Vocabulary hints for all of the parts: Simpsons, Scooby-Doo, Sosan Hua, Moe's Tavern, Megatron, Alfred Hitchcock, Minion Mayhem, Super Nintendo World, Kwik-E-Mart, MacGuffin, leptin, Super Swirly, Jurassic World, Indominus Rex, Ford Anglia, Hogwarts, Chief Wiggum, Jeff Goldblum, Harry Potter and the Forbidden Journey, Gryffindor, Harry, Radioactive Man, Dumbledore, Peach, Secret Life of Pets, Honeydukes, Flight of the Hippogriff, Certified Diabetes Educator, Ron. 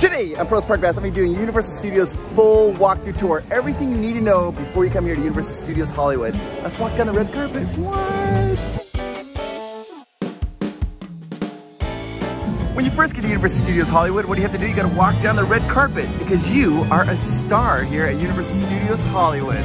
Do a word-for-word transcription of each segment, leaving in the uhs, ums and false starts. Today on Provost Park Pass, I'm going to be doing Universal Studios full walkthrough tour. Everything you need to know before you come here to Universal Studios Hollywood. Let's walk down the red carpet. What? When you first get to Universal Studios Hollywood, what do you have to do? You got to walk down the red carpet because you are a star here at Universal Studios Hollywood.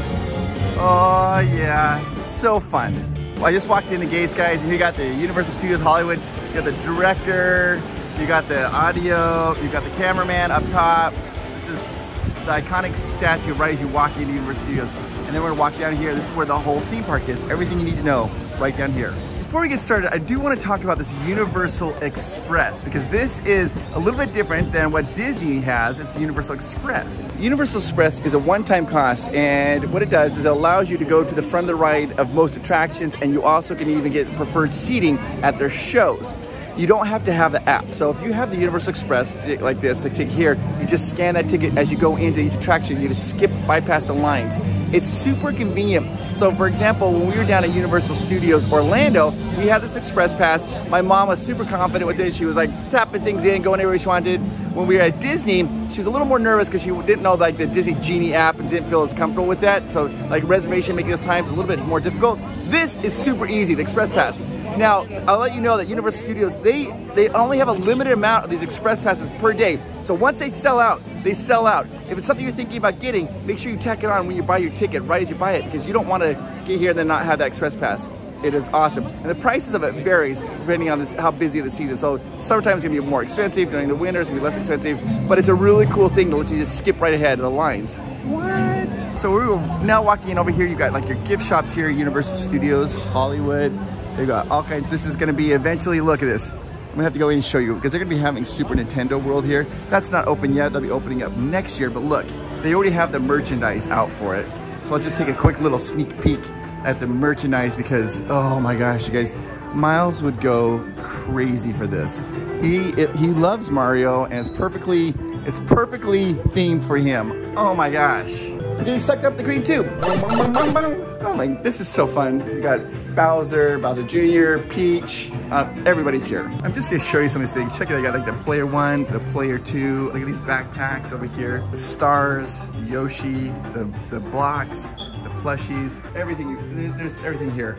Oh yeah, so fun. Well, I just walked in the gates, guys, and you got the Universal Studios Hollywood. You got the director, you got the audio, you got the cameraman up top. This is the iconic statue right as you walk into Universal Studios. And then we're gonna walk down here. This is where the whole theme park is. Everything you need to know right down here. Before we get started, I do want to talk about this Universal Express because this is a little bit different than what Disney has. It's Universal Express. Universal Express is a one-time cost, and what it does is it allows you to go to the front of the ride of most attractions, and you also can even get preferred seating at their shows. You don't have to have the app. So if you have the Universal Express like this, like ticket here, you just scan that ticket as you go into each attraction. You just skip, bypass the lines. It's super convenient. So for example, when we were down at Universal Studios Orlando, we had this Express Pass. My mom was super confident with it. She was like tapping things in, going anywhere she wanted. When we were at Disney, she was a little more nervous because she didn't know like the Disney Genie app and didn't feel as comfortable with that. So like reservation making those times a little bit more difficult. This is super easy, the Express Pass. Now, I'll let you know that Universal Studios, they, they only have a limited amount of these Express Passes per day. So once they sell out, they sell out. If it's something you're thinking about getting, make sure you tack it on when you buy your ticket, right as you buy it, because you don't want to get here and then not have that Express Pass. It is awesome. And the prices of it varies depending on this, how busy the season. So summertime is gonna be more expensive, during the winter it's gonna be less expensive, but it's a really cool thing to let you just skip right ahead of the lines. What? So we're now walking in over here, you got like your gift shops here, Universal Studios, Hollywood. They got all kinds. This is gonna be eventually, look at this. I'm gonna have to go in and show you because they're gonna be having Super Nintendo World here. That's not open yet. They'll be opening up next year, but look, they already have the merchandise out for it. So let's just take a quick little sneak peek at the merchandise because, oh my gosh, you guys, Miles would go crazy for this. He it, he loves Mario and it's perfectly, it's perfectly themed for him. Oh my gosh. And then he sucked up the green tube. Oh my, this is so fun. You got Bowser, Bowser Junior, Peach, uh, everybody's here. I'm just gonna show you some of these things. Check it out, I got like the player one, the player two. Look at these backpacks over here. The stars, Yoshi, the, the blocks, the plushies, everything, there's everything here.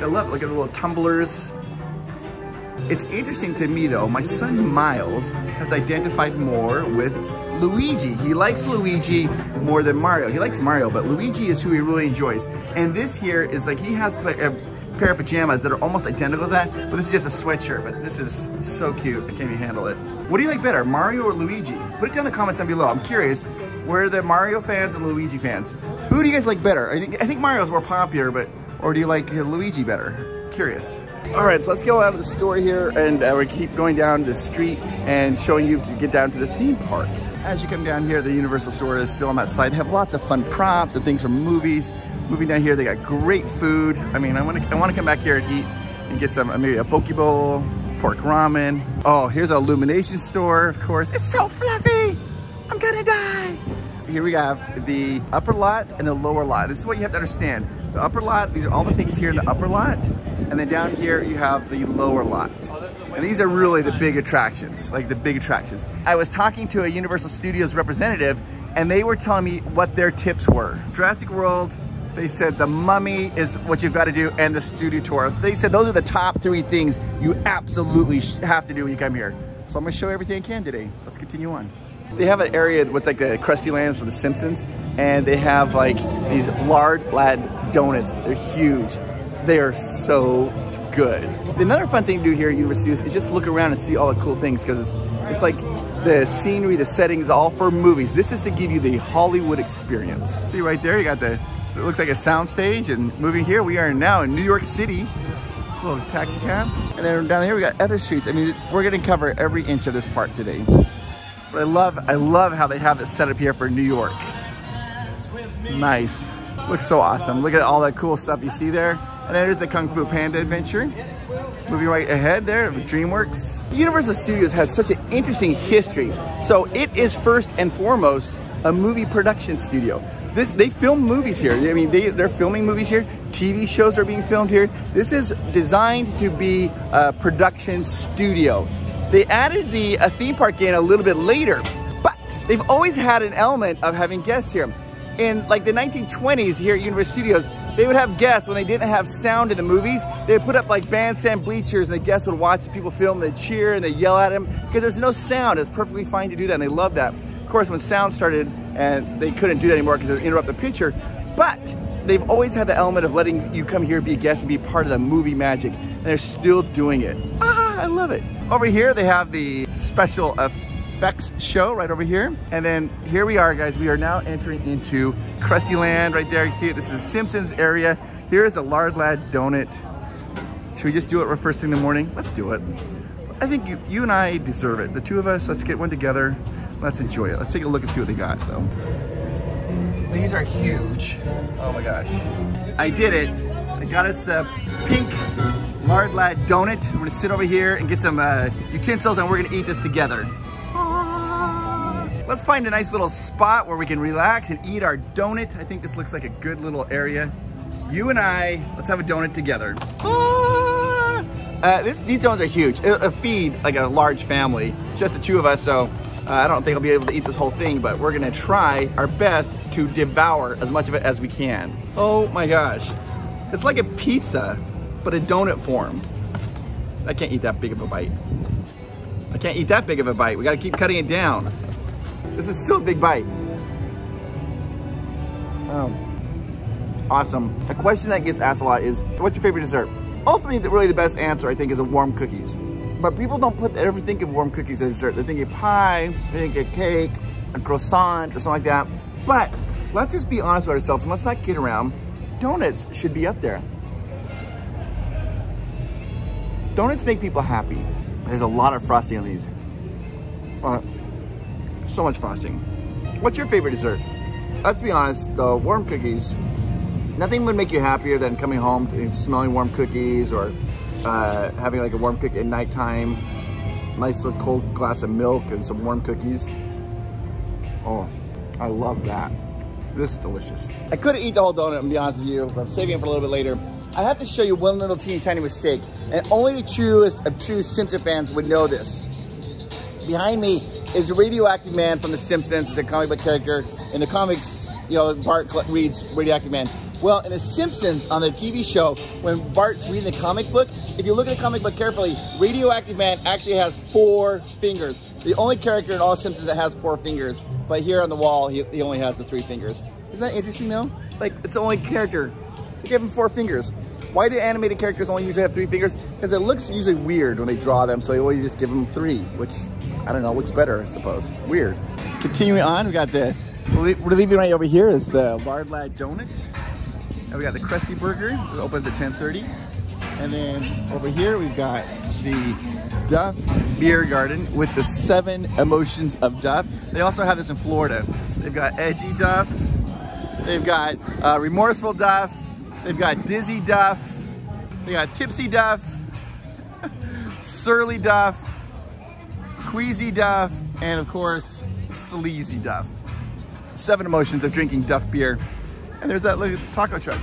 I love it, look at the little tumblers. It's interesting to me though, my son Miles has identified more with Luigi. He likes Luigi more than Mario. He likes Mario, but Luigi is who he really enjoys. And this here is like, he has a pair of pajamas that are almost identical to that, but this is just a sweatshirt, but this is so cute. I can't even handle it. What do you like better, Mario or Luigi? Put it down in the comments down below. I'm curious, where are the Mario fans and Luigi fans? Who do you guys like better? I think, I think Mario's more popular, but, or do you like Luigi better? Curious. All right, so let's go out of the store here and uh, we keep going down the street and showing you to get down to the theme park. As you come down here, the Universal store is still on that side. They have lots of fun props and things from movies. Moving down here, they got great food. I mean, I wanna, I wanna come back here and eat and get some, maybe a poke bowl, pork ramen. Oh, here's an Illuminations store, of course. It's so fluffy, I'm gonna die. Here we have the upper lot and the lower lot. This is what you have to understand. The upper lot, these are all the things here in the upper lot. And then down here, you have the lower lot. And these are really the big attractions, like the big attractions. I was talking to a Universal Studios representative and they were telling me what their tips were. Jurassic World, they said the Mummy is what you've got to do and the studio tour. They said those are the top three things you absolutely have to do when you come here. So I'm gonna show you everything I can today. Let's continue on. They have an area what's like the Krustyland for the Simpsons, and they have like these Lard Lad donuts. They're huge. They are so good. Another fun thing to do here at Universal is just look around and see all the cool things because it's, it's like the scenery, the settings, all for movies. This is to give you the Hollywood experience. See right there, you got the, so it looks like a soundstage, and moving here, we are now in New York City. Little taxi cab. And then down here, we got other streets. I mean, we're gonna cover every inch of this park today. But I love, I love how they have this set up here for New York. Nice. Looks so awesome. Look at all that cool stuff you see there. And there's the Kung Fu Panda adventure. Moving right ahead there, DreamWorks. Universal Studios has such an interesting history. So it is first and foremost a movie production studio. This, they film movies here. I mean, they, they're filming movies here. T V shows are being filmed here. This is designed to be a production studio. They added the a theme park game a little bit later, but they've always had an element of having guests here. In like the nineteen twenties here at Universal Studios, they would have guests when they didn't have sound in the movies. They would put up like bandstand bleachers and the guests would watch the people film, they'd cheer and they'd yell at them because there's no sound. It's perfectly fine to do that and they love that. Of course, when sound started and they couldn't do that anymore because it would interrupt the picture, but they've always had the element of letting you come here, be a guest and be part of the movie magic, and they're still doing it. Ah, I love it. Over here, they have the special effects show right over here. And then here we are, guys. We are now entering into Krustyland right there. You see it, this is the Simpsons area. Here is a Lard Lad donut. Should we just do it for first thing in the morning? Let's do it. I think you, you and I deserve it. The two of us, let's get one together. Let's enjoy it. Let's take a look and see what they got though. These are huge. Oh my gosh. I did it. I got us the pink Lard Lad donut. I'm gonna sit over here and get some uh, utensils and we're gonna eat this together. Ah. Let's find a nice little spot where we can relax and eat our donut. I think this looks like a good little area. You and I, let's have a donut together. Ah. Uh, this, these donuts are huge. It'll feed like a large family, just the two of us, so. Uh, I don't think I'll be able to eat this whole thing, but we're gonna try our best to devour as much of it as we can. Oh my gosh. It's like a pizza, but a donut form. I can't eat that big of a bite. I can't eat that big of a bite. We gotta keep cutting it down. This is still a big bite. Oh, awesome. A question that gets asked a lot is, what's your favorite dessert? Ultimately, really the best answer, I think, is a warm cookies. But people don't put ever think of warm cookies as dessert. They think of pie, they think of cake, a croissant, or something like that. But let's just be honest with ourselves and let's not kid around. Donuts should be up there. Donuts make people happy. There's a lot of frosting on these. Uh, so much frosting. What's your favorite dessert? Let's be honest, the warm cookies, nothing would make you happier than coming home and smelling warm cookies or Uh, having like a warm cookie at nighttime, nice little cold glass of milk and some warm cookies. Oh, I love that. This is delicious. I could eat the whole donut, and be honest with you, but I'm saving it for a little bit later. I have to show you one little teeny tiny mistake, and only the truest of true Simpsons fans would know this. Behind me is Radioactive Man from The Simpsons. It's a comic book character. In the comics, you know, Bart reads Radioactive Man. Well, in The Simpsons, on the T V show, when Bart's reading the comic book, if you look at the comic book carefully, Radioactive Man actually has four fingers. The only character in all Simpsons that has four fingers, but here on the wall, he, he only has the three fingers. Isn't that interesting though? Like, it's the only character. They gave him four fingers. Why do animated characters only usually have three fingers? Because it looks usually weird when they draw them, so they always just give them three, which, I don't know, looks better, I suppose. Weird. Continuing on, we got the relieving right over here is the Lard Lad Donut. And we got the Krusty Burger, it opens at ten thirty. And then over here, we've got the Duff Beer Garden with the seven emotions of Duff. They also have this in Florida. They've got Edgy Duff, they've got uh, Remorseful Duff, they've got Dizzy Duff, they got Tipsy Duff, Surly Duff, Queasy Duff, and of course, Sleazy Duff. Seven emotions of drinking Duff beer. And there's that little taco truck.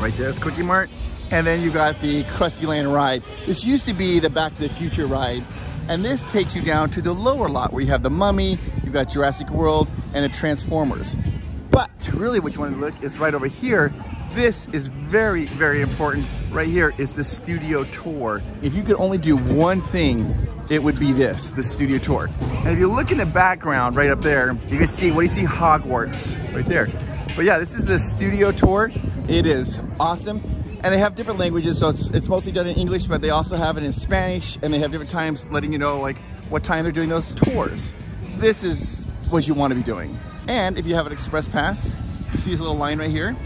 Right there's Kwik-E-Mart. And then you got the Krustyland ride. This used to be the Back to the Future ride. And this takes you down to the lower lot where you have the Mummy, you've got Jurassic World, and the Transformers. But really what you want to look is right over here. This is very, very important. Right here is the studio tour. If you could only do one thing, it would be this, the studio tour. And if you look in the background right up there, you can see, what do you see? Hogwarts, right there. But yeah, this is the studio tour. It is awesome. And they have different languages, so it's, it's mostly done in English, but they also have it in Spanish, and they have different times letting you know like what time they're doing those tours. This is what you want to be doing. And if you have an express pass, you see this little line right here.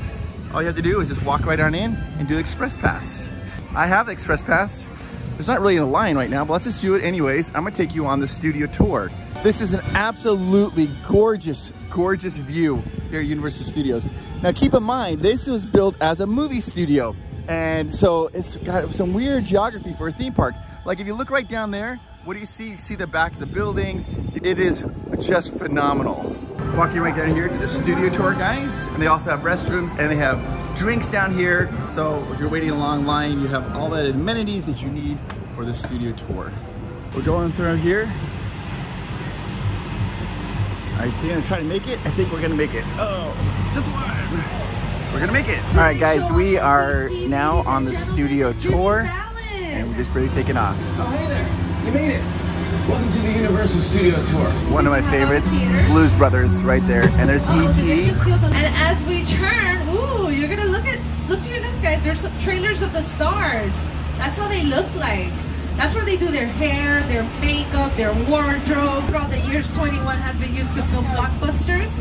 All you have to do is just walk right on in and do the express pass. I have the express pass. There's not really a line right now, but let's just do it anyways. I'm gonna take you on the studio tour. This is an absolutely gorgeous, gorgeous view here at Universal Studios. Now keep in mind, this was built as a movie studio. And so it's got some weird geography for a theme park. Like if you look right down there, what do you see? You see the backs of buildings. It is just phenomenal. Walking right down here to the studio tour, guys. And they also have restrooms and they have drinks down here. So if you're waiting in a long line, you have all the amenities that you need for the studio tour. We're going through here. I think I'm gonna try to make it. I think we're gonna make it. Oh, just one. We're gonna make it. All right, guys, we are now on the studio tour, and we're just really taking off. Oh, hey there, you made it. Welcome to the Universal Studio Tour. One of my favorites, Blues Brothers, right there. And there's oh, E T And as we turn, ooh, you're gonna look at, look to your left, guys. There's some trailers of the stars. That's how they look like. That's where they do their hair, their makeup, their wardrobe. Throughout the years, twenty-one has been used to film blockbusters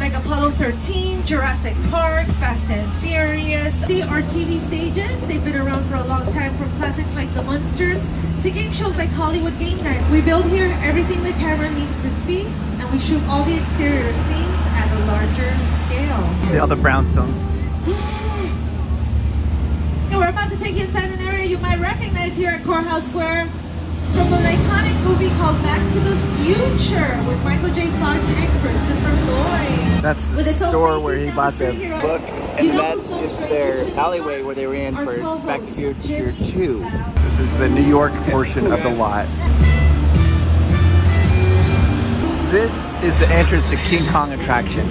like Apollo thirteen, Jurassic Park, Fast and Furious. See our T V stages, they've been around for a long time, from classics like The Munsters to game shows like Hollywood Game Night. We build here everything the camera needs to see, and we shoot all the exterior scenes at a larger scale. See all the brownstones. And we're about to take you inside an area you might recognize here at Courthouse Square, from an iconic movie called Back to the Future with Michael J. Fox and Christopher Lloyd. That's the store where he bought the book, and that's just their alleyway where they were in for Back to the Future two. This is the New York portion of the lot. This is the entrance to King Kong attraction.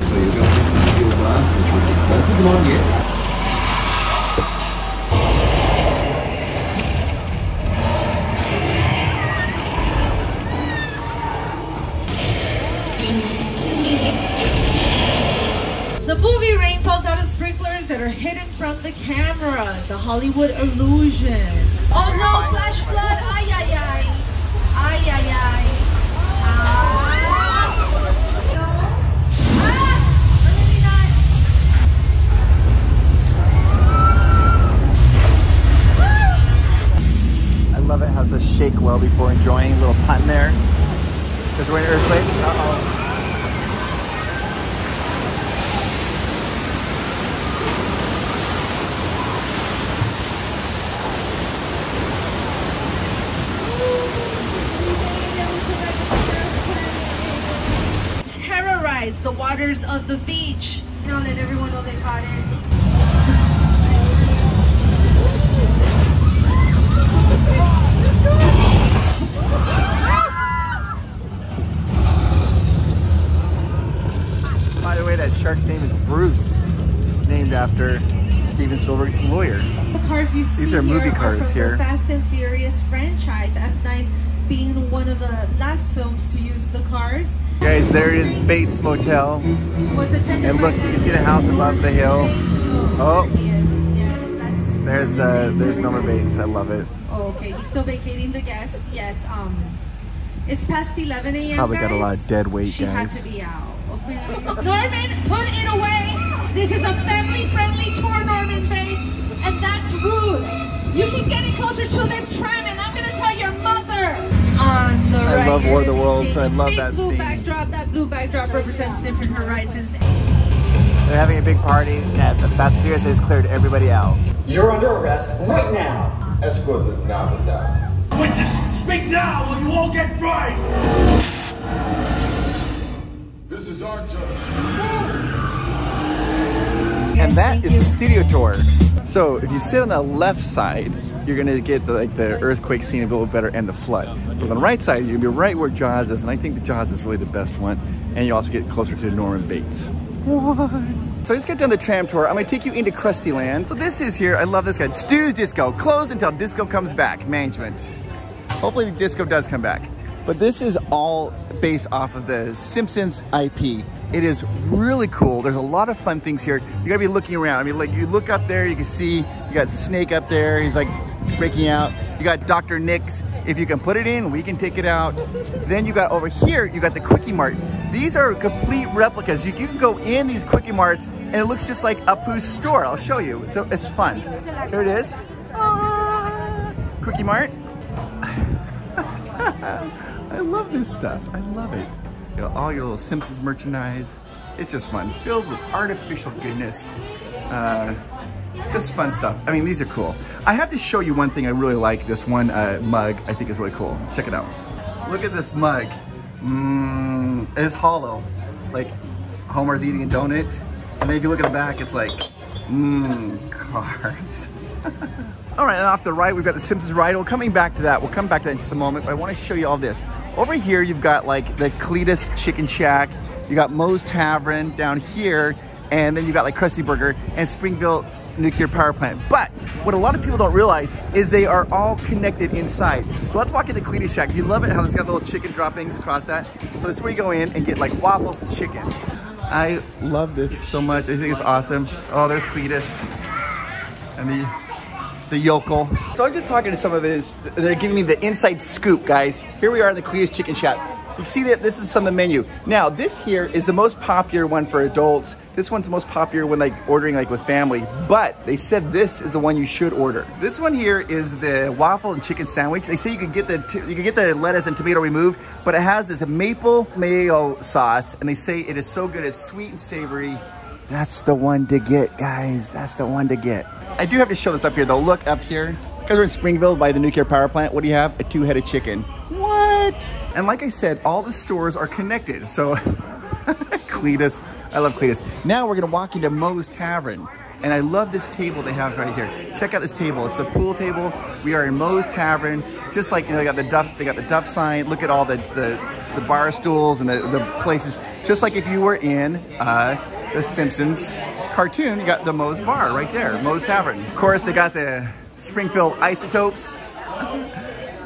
So you're going to have to do glasses. Put them on. Sprinklers that are hidden from the camera. The Hollywood illusion. Oh no, flash flood! Ay ay ay. Ay ay ay. Ah. No. Ah! Not. I love it how it's a shake well before enjoying. A little pun there. Because we're in an earthquake. Uh oh. The waters of the beach. Now let everyone know they caught it. By the way, that shark's name is Bruce, named after Steven Spielberg's lawyer. The cars you see These are movie here cars are from here. The Fast and Furious franchise, F nine. Being one of the last films to use the cars. Guys, there is Bates Motel. And look, you see the house above the hill. Oh, there's uh, there's Norma Bates. I love it. Oh, okay, he's still vacating the guest. Yes, um, it's past eleven A M Probably got a lot of dead weight, guys. She had to be out. Okay. Norman, put it away. This is a family-friendly tour, Norman Bates, and that's rude. You keep getting closer to this tram, and I'm gonna tell your mother. On the I right, love War of the Worlds, so I love that blue scene. Backdrop, that blue backdrop represents different horizons. They're having a big party, and the Fast and Furious has cleared everybody out. You're under arrest right now. Escort this now, this out. Witness, speak now or you all get fried. This is our turn. And that is the studio tour. So if you sit on the left side, you're gonna get the, like the earthquake scene a little better and the flood. But on the right side, you're gonna be right where Jaws is, and I think the Jaws is really the best one. And you also get closer to Norman Bates. What? So I just got done the tram tour. I'm gonna take you into Krustyland. So this is here. I love this guy. Stu's Disco, closed until Disco comes back. Management. Hopefully Disco does come back. But this is all based off of the Simpsons I P. It is really cool. There's a lot of fun things here. You gotta be looking around. I mean, like you look up there, you can see you got Snake up there. He's like breaking out. You got Doctor Nix. If you can put it in, we can take it out. Then you got over here, you got the Kwik-E-Mart. These are complete replicas. You, you can go in these Kwik-E-Marts and it looks just like Apu's store. I'll show you. It's, it's fun. Here it is. Ah, Kwik-E-Mart. I love this stuff. I love it. You know, all your little Simpsons merchandise. It's just fun, filled with artificial goodness. Uh, just fun stuff. I mean, these are cool. I have to show you one thing I really like. This one uh, mug I think is really cool. Let's check it out. Look at this mug. Mmm, it's hollow. Like Homer's eating a donut. And then if you look at the back, it's like, mmm, cards. All right, and off the right, we've got the Simpsons ride. We'll coming back to that. We'll come back to that in just a moment, but I want to show you all this. Over here, you've got like the Cletus Chicken Shack. You got Moe's Tavern down here, and then you got like Krusty Burger and Springfield Nuclear Power Plant. But what a lot of people don't realize is they are all connected inside. So let's walk into Cletus Shack. You love it how it's got little chicken droppings across that. So this is where you go in and get like waffles and chicken. I love this so much. I think it's awesome. Oh, there's Cletus. And the, the yokel. So I was just talking to some of these. They're giving me the inside scoop, guys. Here we are in the Cletus Chicken Shack. You can see that this is some of the menu. Now, this here is the most popular one for adults. This one's the most popular when like ordering like with family, but they said this is the one you should order. This one here is the waffle and chicken sandwich. They say you can get the you can get the lettuce and tomato removed, but it has this maple mayo sauce, and they say it is so good. It's sweet and savory. That's the one to get, guys. That's the one to get. I do have to show this up here though. Look up here. Because we're in Springfield by the nuclear power plant, what do you have? A two-headed chicken. What? And like I said, all the stores are connected. So Cletus, I love Cletus. Now we're gonna walk into Moe's Tavern. And I love this table they have right here. Check out this table. It's the pool table. We are in Moe's Tavern. Just like, you know, they got the Duff, they got the Duff sign. Look at all the, the, the bar stools and the, the places. Just like if you were in uh, the Simpsons cartoon, you got the Moe's bar right there, Moe's Tavern. Of course, they got the Springfield isotopes.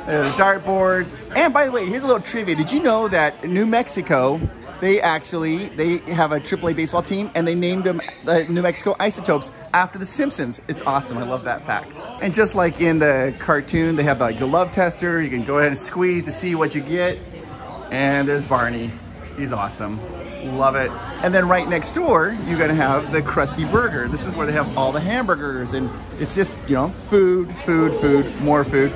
There's a dartboard. And by the way, here's a little trivia. Did you know that New Mexico, they actually, they have a triple A baseball team and they named them the New Mexico Isotopes after the Simpsons. It's awesome. I love that fact. And just like in the cartoon, they have like the love tester. You can go ahead and squeeze to see what you get. And there's Barney. He's awesome. Love it. And then right next door, you're gonna have the Krusty Burger. This is where they have all the hamburgers and it's just, you know, food, food, food, more food.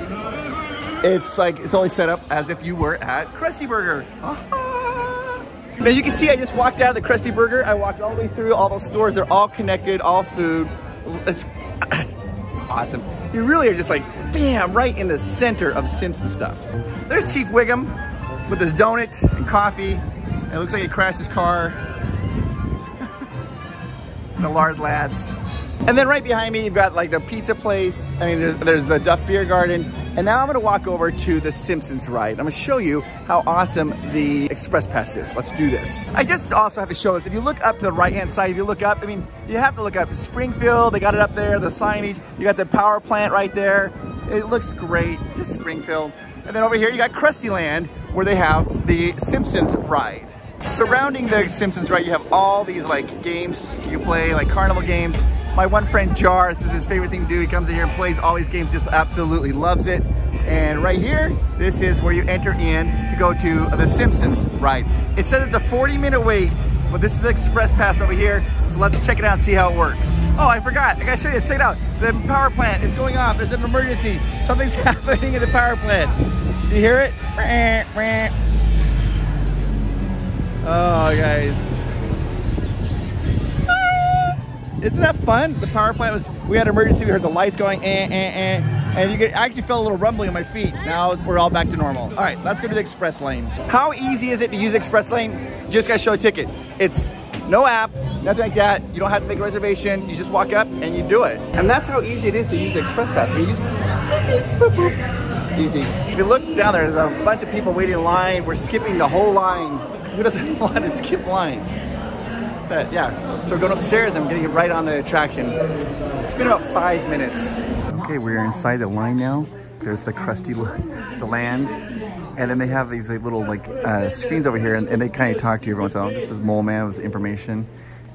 It's like, it's always set up as if you were at Krusty Burger. Ah. Now you can see I just walked out of the Krusty Burger. I walked all the way through all those stores. They're all connected, all food. It's awesome. You really are just like, bam, right in the center of Simpson stuff. There's Chief Wiggum with his donut and coffee. It looks like he crashed his car. The Lard Lads. And then right behind me, you've got like the pizza place. I mean, there's, there's the Duff Beer Garden. And now I'm gonna walk over to the Simpsons ride. I'm gonna show you how awesome the Express Pass is. Let's do this. I just also have to show this. If you look up to the right-hand side, if you look up, I mean, you have to look up Springfield. They got it up there, the signage. You got the power plant right there. It looks great, just Springfield. And then over here, you got Krustyland, where they have the Simpsons ride. Surrounding the Simpsons ride, you have all these like games you play, like carnival games. My one friend Jar, this is his favorite thing to do. He comes in here and plays all these games, just absolutely loves it. And right here, this is where you enter in to go to the Simpsons ride. It says it's a forty minute wait, but this is the Express Pass over here. So let's check it out and see how it works. Oh, I forgot, I gotta show you this, check it out. The power plant is going off, there's an emergency. Something's happening in the power plant. Do you hear it? Oh, guys. Isn't that fun? The power plant was, we had an emergency, we heard the lights going, eh, eh, eh. And you could, I actually felt a little rumbling on my feet. Now we're all back to normal. All right, let's go to the express lane. How easy is it to use express lane? You just gotta show a ticket. It's no app, nothing like that. You don't have to make a reservation. You just walk up and you do it. And that's how easy it is to use the express pass. You just, boop, boop, boop. Easy. If you look down there, there's a bunch of people waiting in line. We're skipping the whole line. Who doesn't want to skip lines? But yeah, so we're going upstairs. I'm getting right on the attraction. It's been about five minutes. Okay, we're inside the line now. There's the Krusty the Land, and then they have these like, little like uh, screens over here, and, and they kind of talk to you every once in a while. This is Mole Man with information.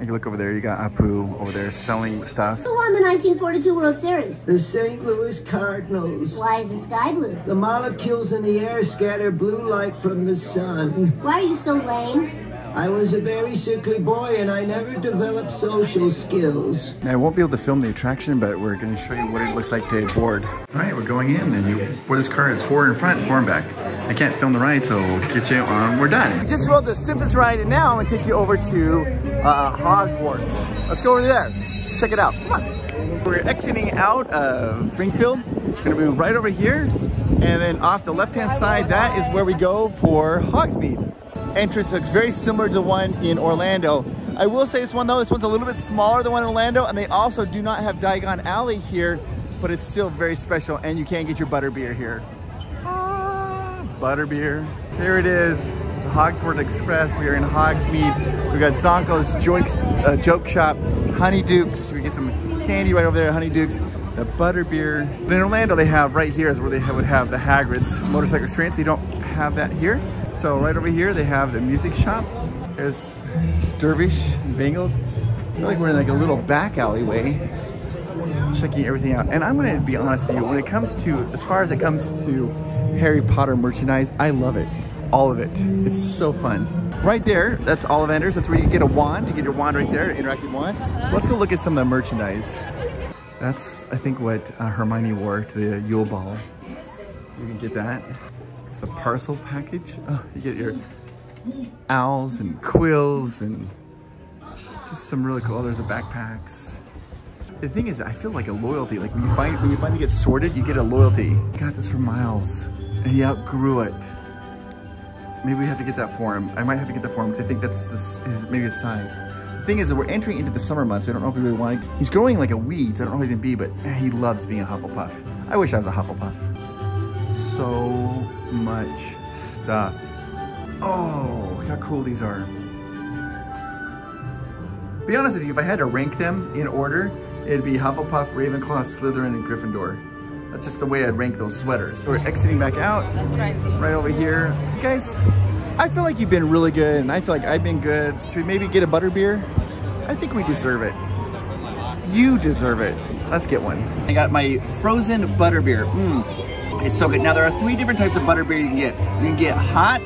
If you look over there, you got Apu over there selling stuff. Who won the nineteen forty-two World Series? The Saint Louis Cardinals. Why is the sky blue? The molecules in the air scatter blue light from the sun. Why are you so lame? I was a very sickly boy and I never developed social skills. Now, I won't be able to film the attraction, but we're gonna show you what it looks like to board. All right, we're going in and you board this car. It's four in front, four in back. I can't film the ride, so get you on, we're done. We just rode the Simpsons ride and now I'm gonna take you over to uh, Hogwarts. Let's go over there, let's check it out, come on. We're exiting out of Springfield. We're gonna move right over here and then off the left-hand side, that is where we go for Hogsmeade. Entrance looks very similar to the one in Orlando. I will say this one though, this one's a little bit smaller than the one in Orlando, and they also do not have Diagon Alley here, but it's still very special, and you can get your Butterbeer here. Ah, Butterbeer. Here it is, the Hogsworth Express. We are in Hogsmeade. We've got Zonko's Joke, uh, Joke Shop, Honeydukes. We get some candy right over there at Honeydukes. The Butterbeer. But in Orlando, they have right here is where they have, would have the Hagrid's motorcycle experience. They don't have that here. So right over here, they have the music shop. There's Dervish and Bengals. I feel like we're in like a little back alleyway, checking everything out. And I'm gonna be honest with you, when it comes to, as far as it comes to Harry Potter merchandise, I love it, all of it. It's so fun. Right there, that's Ollivander's. That's where you get a wand, you get your wand right there, interactive wand. Let's go look at some of the merchandise. That's, I think, what uh, Hermione wore to the Yule Ball. You can get that. It's the parcel package. Oh, you get your owls and quills and just some really cool, oh, there's the backpacks. The thing is, I feel like a loyalty. Like when you find, when you finally get sorted, you get a loyalty. Got this for Miles and he outgrew it. Maybe we have to get that for him. I might have to get that for him because I think that's this, his, maybe his size. The thing is that we're entering into the summer months. So I don't know if we really want to. He's growing like a weed, so I don't know if he's gonna be, but he loves being a Hufflepuff. I wish I was a Hufflepuff. So much stuff. Oh, look how cool these are. Be honest with you, if I had to rank them in order, it'd be Hufflepuff, Ravenclaw, Slytherin, and Gryffindor. That's just the way I'd rank those sweaters. So we're exiting back out, right over here. Guys, I feel like you've been really good, and I feel like I've been good. Should we maybe get a Butterbeer? I think we deserve it. You deserve it. Let's get one. I got my frozen Butterbeer. Mmm, it's so good. Now there are three different types of Butterbeer you can get. You can get hot,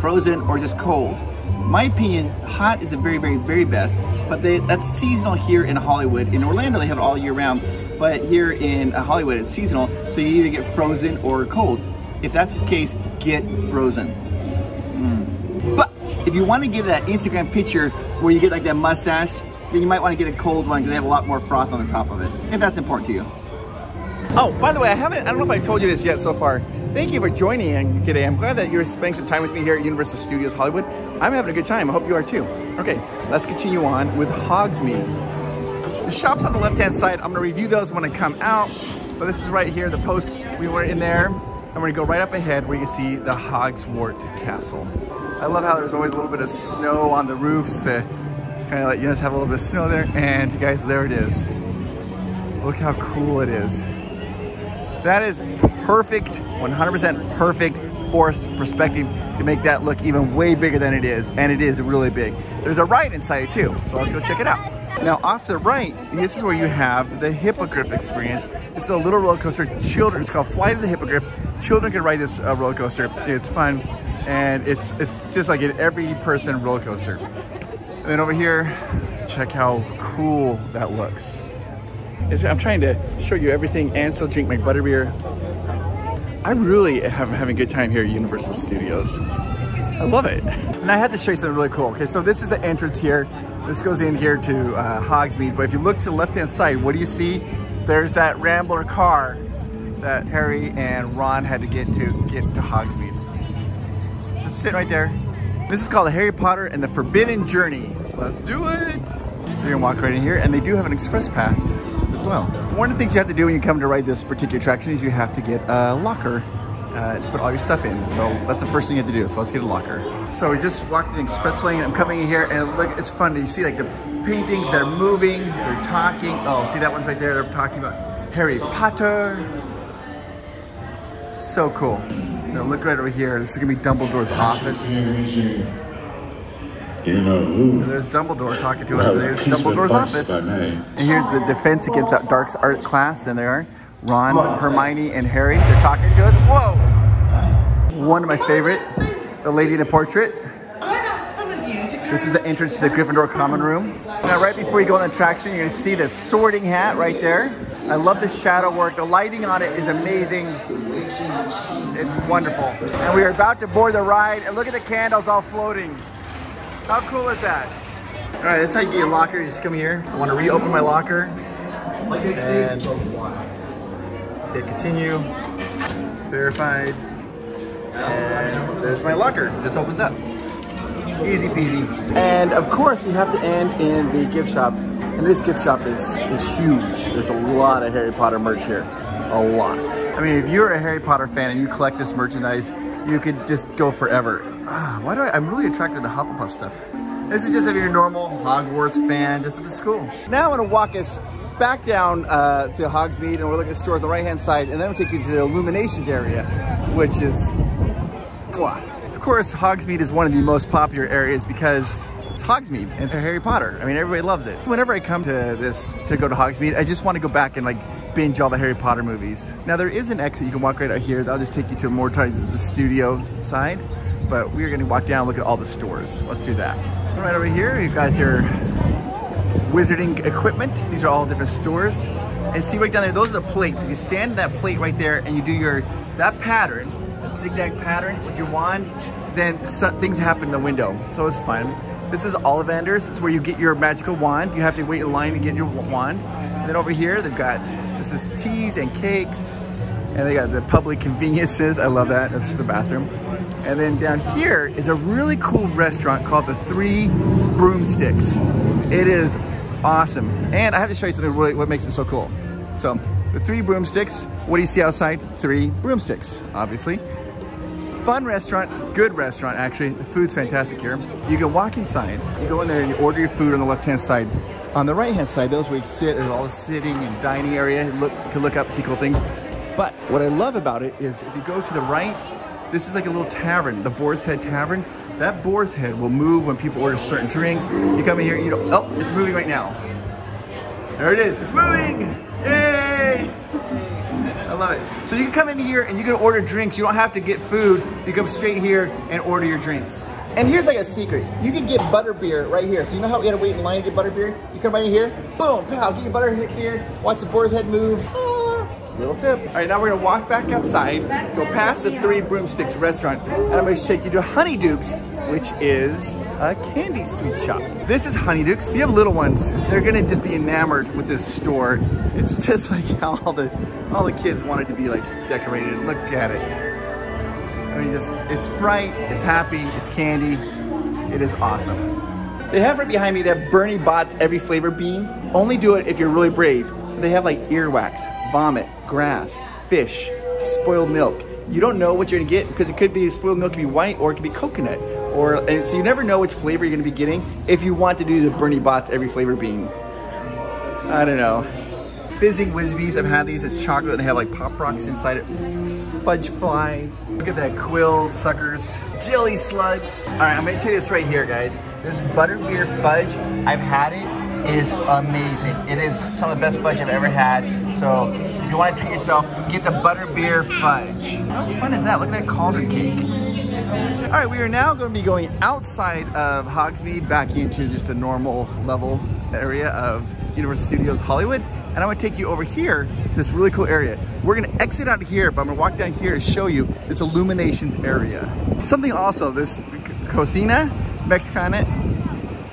frozen, or just cold. My opinion, hot is the very, very, very best, but they, that's seasonal here in Hollywood. In Orlando, they have it all year round, but here in Hollywood, it's seasonal, so you either get frozen or cold. If that's the case, get frozen. Mm. But if you want to get that Instagram picture where you get like that mustache, then you might want to get a cold one because they have a lot more froth on the top of it, if that's important to you. Oh, by the way, I haven't, I don't know if I told you this yet so far. Thank you for joining in today. I'm glad that you're spending some time with me here at Universal Studios Hollywood. I'm having a good time. I hope you are too. Okay, let's continue on with Hogsmeade. The shops on the left-hand side, I'm gonna review those when I come out, but this is right here, the posts we were in there. I'm gonna go right up ahead where you can see the Hogsworth Castle. I love how there's always a little bit of snow on the roofs to kind of let you guys have a little bit of snow there. And guys, there it is. Look how cool it is. That is perfect, one hundred percent perfect forced perspective to make that look even way bigger than it is, and it is really big. There's a ride inside too, so let's go check it out. Now off the right, this is where you have the Hippogriff experience. It's a little roller coaster, children, it's called Flight of the Hippogriff. Children can ride this uh, roller coaster, it's fun, and it's, it's just like an every person roller coaster. And then over here, check how cool that looks. I'm trying to show you everything and still drink my Butterbeer. I really am having a good time here at Universal Studios. I love it. And I had to show you something really cool. Okay, so this is the entrance here. This goes in here to uh, Hogsmeade. But if you look to the left-hand side, what do you see? There's that Rambler car that Harry and Ron had to get to get to Hogsmeade. Just sitting right there. This is called Harry Potter and the Forbidden Journey. Let's do it. You're gonna walk right in here, and they do have an express pass as well. One of the things you have to do when you come to ride this particular attraction is you have to get a locker uh, to put all your stuff in. So that's the first thing you have to do. So let's get a locker. So we just walked in the express lane. I'm coming in here and look, it's fun. You see like the paintings that are moving, they're talking. Oh, see that one's right there. They're talking about Harry Potter. So cool. Now look right over here. This is gonna be Dumbledore's office. You know who? There's Dumbledore talking to us. Well, there's Dumbledore's office. And here's the defense against that dark art class. Then they are Ron, oh, Hermione, and Harry. They're talking to us. Whoa! One of my favorites, the lady in the portrait. This is the entrance to the Gryffindor common room. Now, right before you go on the attraction, you're gonna see the sorting hat right there. I love the shadow work. The lighting on it is amazing. It's wonderful. And we are about to board the ride. And look at the candles all floating. How cool is that? All right, that's how you get your locker. You just come here. I want to reopen my locker. And hit continue. Verified. And there's my locker. It just opens up. Easy peasy. And of course, you have to end in the gift shop. And this gift shop is, is huge. There's a lot of Harry Potter merch here. A lot. I mean, if you're a Harry Potter fan and you collect this merchandise, you could just go forever. Uh, why do I, I'm really attracted to the Hufflepuff stuff. This is just if you're a normal Hogwarts fan, just at the school. Now I'm gonna walk us back down uh, to Hogsmeade, and we're looking at stores on the right-hand side, and then we'll take you to the Illuminations area, which is, blah. Of course, Hogsmeade is one of the most popular areas because it's Hogsmeade and it's Harry Potter. I mean, everybody loves it. Whenever I come to this, to go to Hogsmeade, I just want to go back and like binge all the Harry Potter movies. Now there is an exit you can walk right out here. That'll just take you to more towards the studio side, but we're going to walk down and look at all the stores. Let's do that. Right over here, you've got your wizarding equipment. These are all different stores. And see right down there, those are the plates. If you stand in that plate right there and you do your, that pattern, that zigzag pattern with your wand, then some, things happen in the window. So it's fun. This is Ollivander's. It's where you get your magical wand. You have to wait in line to get your wand. And then over here, they've got, this is teas and cakes. And they got the public conveniences. I love that. That's the bathroom. And then down here is a really cool restaurant called the Three Broomsticks. It is awesome. And I have to show you something really, what makes it so cool. So the Three Broomsticks, what do you see outside? Three broomsticks, obviously. Fun restaurant, good restaurant actually. The food's fantastic here. You can walk inside, you go in there and you order your food on the left-hand side. On the right-hand side, those where you sit, there's all the sitting and dining area. You look, can look up, see cool things. But what I love about it is if you go to the right, this is like a little tavern, the Boar's Head Tavern. That Boar's Head will move when people order certain drinks. You come in here, you don't, oh, it's moving right now. There it is, it's moving, yay! I love it. So you can come in here and you can order drinks. You don't have to get food. You come straight here and order your drinks. And here's like a secret. You can get Butterbeer right here. So you know how we had to wait in line to get Butterbeer? You come right in here, boom, pow, get your Butterbeer, watch the Boar's Head move. Little tip. All right, now we're gonna walk back outside, go past the Three Broomsticks restaurant, and I'm gonna shake you to Honeydukes, which is a candy sweet shop. This is Honeydukes. If you have little ones, they're gonna just be enamored with this store. It's just like how all the all the kids want it to be like decorated. Look at it. I mean, just it's bright, it's happy, it's candy. It is awesome. They have right behind me that Bernie Bott's Every Flavor Bean. Only do it if you're really brave. They have like earwax, vomit, grass, fish, spoiled milk. You don't know what you're gonna get because it could be spoiled milk, could be white, or it could be coconut. Or and so you never know which flavor you're gonna be getting if you want to do the Bernie Bott's Every Flavor Bean. I don't know. Fizzing Whisbies, I've had these, it's chocolate, and they have like Pop Rocks inside it. Fudge flies, look at that, quill suckers, jelly slugs. All right, I'm gonna tell you this right here, guys. This Butterbeer fudge, I've had it. Is amazing. It is some of the best fudge I've ever had. So if you want to treat yourself, get the Butterbeer fudge. How fun is that? Look at that cauldron cake. All right, we are now going to be going outside of Hogsmeade back into just the normal level area of Universal Studios Hollywood. And I'm going to take you over here to this really cool area. We're going to exit out here, but I'm going to walk down here and show you this Illuminations area. Something also, this Cocina Mexicana,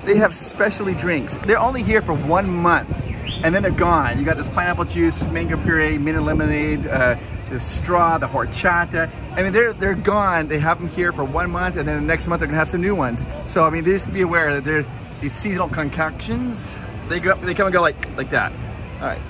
they have specialty drinks. They're only here for one month and then they're gone. You got this pineapple juice, mango puree, mint lemonade, uh, this straw, the horchata. I mean, they're they're gone. They have them here for one month and then the next month they're gonna have some new ones. So, I mean, just be aware that they're these seasonal concoctions. They go, they come and go like, like that. All right,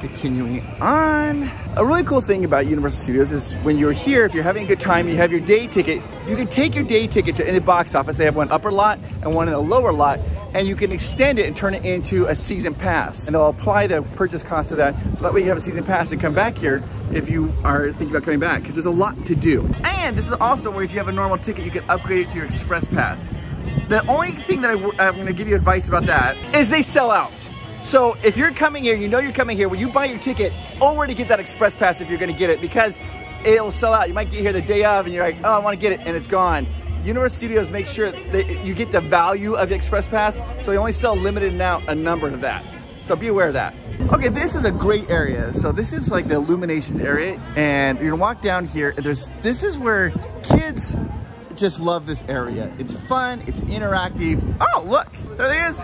continuing on. A really cool thing about Universal Studios is when you're here, if you're having a good time, you have your day ticket, you can take your day ticket to any box office. They have one upper lot and one in the lower lot, and you can extend it and turn it into a season pass. And they'll apply the purchase cost of that, so that way you have a season pass and come back here if you are thinking about coming back, because there's a lot to do. And this is also where if you have a normal ticket, you can upgrade it to your express pass. The only thing that I w I'm gonna give you advice about that is they sell out. So if you're coming here, you know you're coming here, when you buy your ticket, already get that express pass if you're gonna get it, because it'll sell out. You might get here the day of and you're like, oh, I wanna get it, and it's gone. Universal Studios make sure that you get the value of the express pass, so they only sell limited amount, a number of that. So be aware of that. Okay, this is a great area. So this is like the Illuminations area, and you're gonna walk down here. There's, this is where kids just love this area. It's fun, it's interactive. Oh, look, there he is.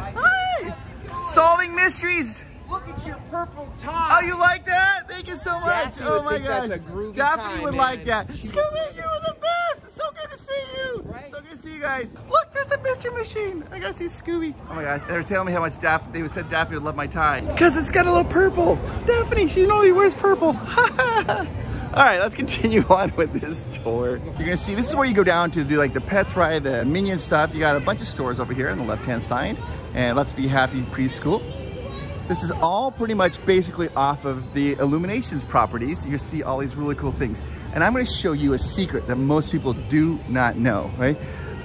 Solving mysteries. Look at your purple tie. Oh, you like that? Thank you so much. Daphne, oh my gosh. Daphne would like that. Scooby, you were the best. It's so good good to see you. Right. So good to see you guys. Look, there's the mystery machine. I gotta see Scooby. Oh my gosh, and they were telling me how much Daphne, they said Daphne would love my tie. Cause it's got a little purple. Daphne, she only wears purple. All right, let's continue on with this tour. You're gonna see, this is where you go down to do like the Pets Ride, the Minion stuff. You got a bunch of stores over here on the left-hand side. And Let's Be Happy Preschool. This is all pretty much basically off of the Illuminations properties. You see all these really cool things. And I'm gonna show you a secret that most people do not know, right?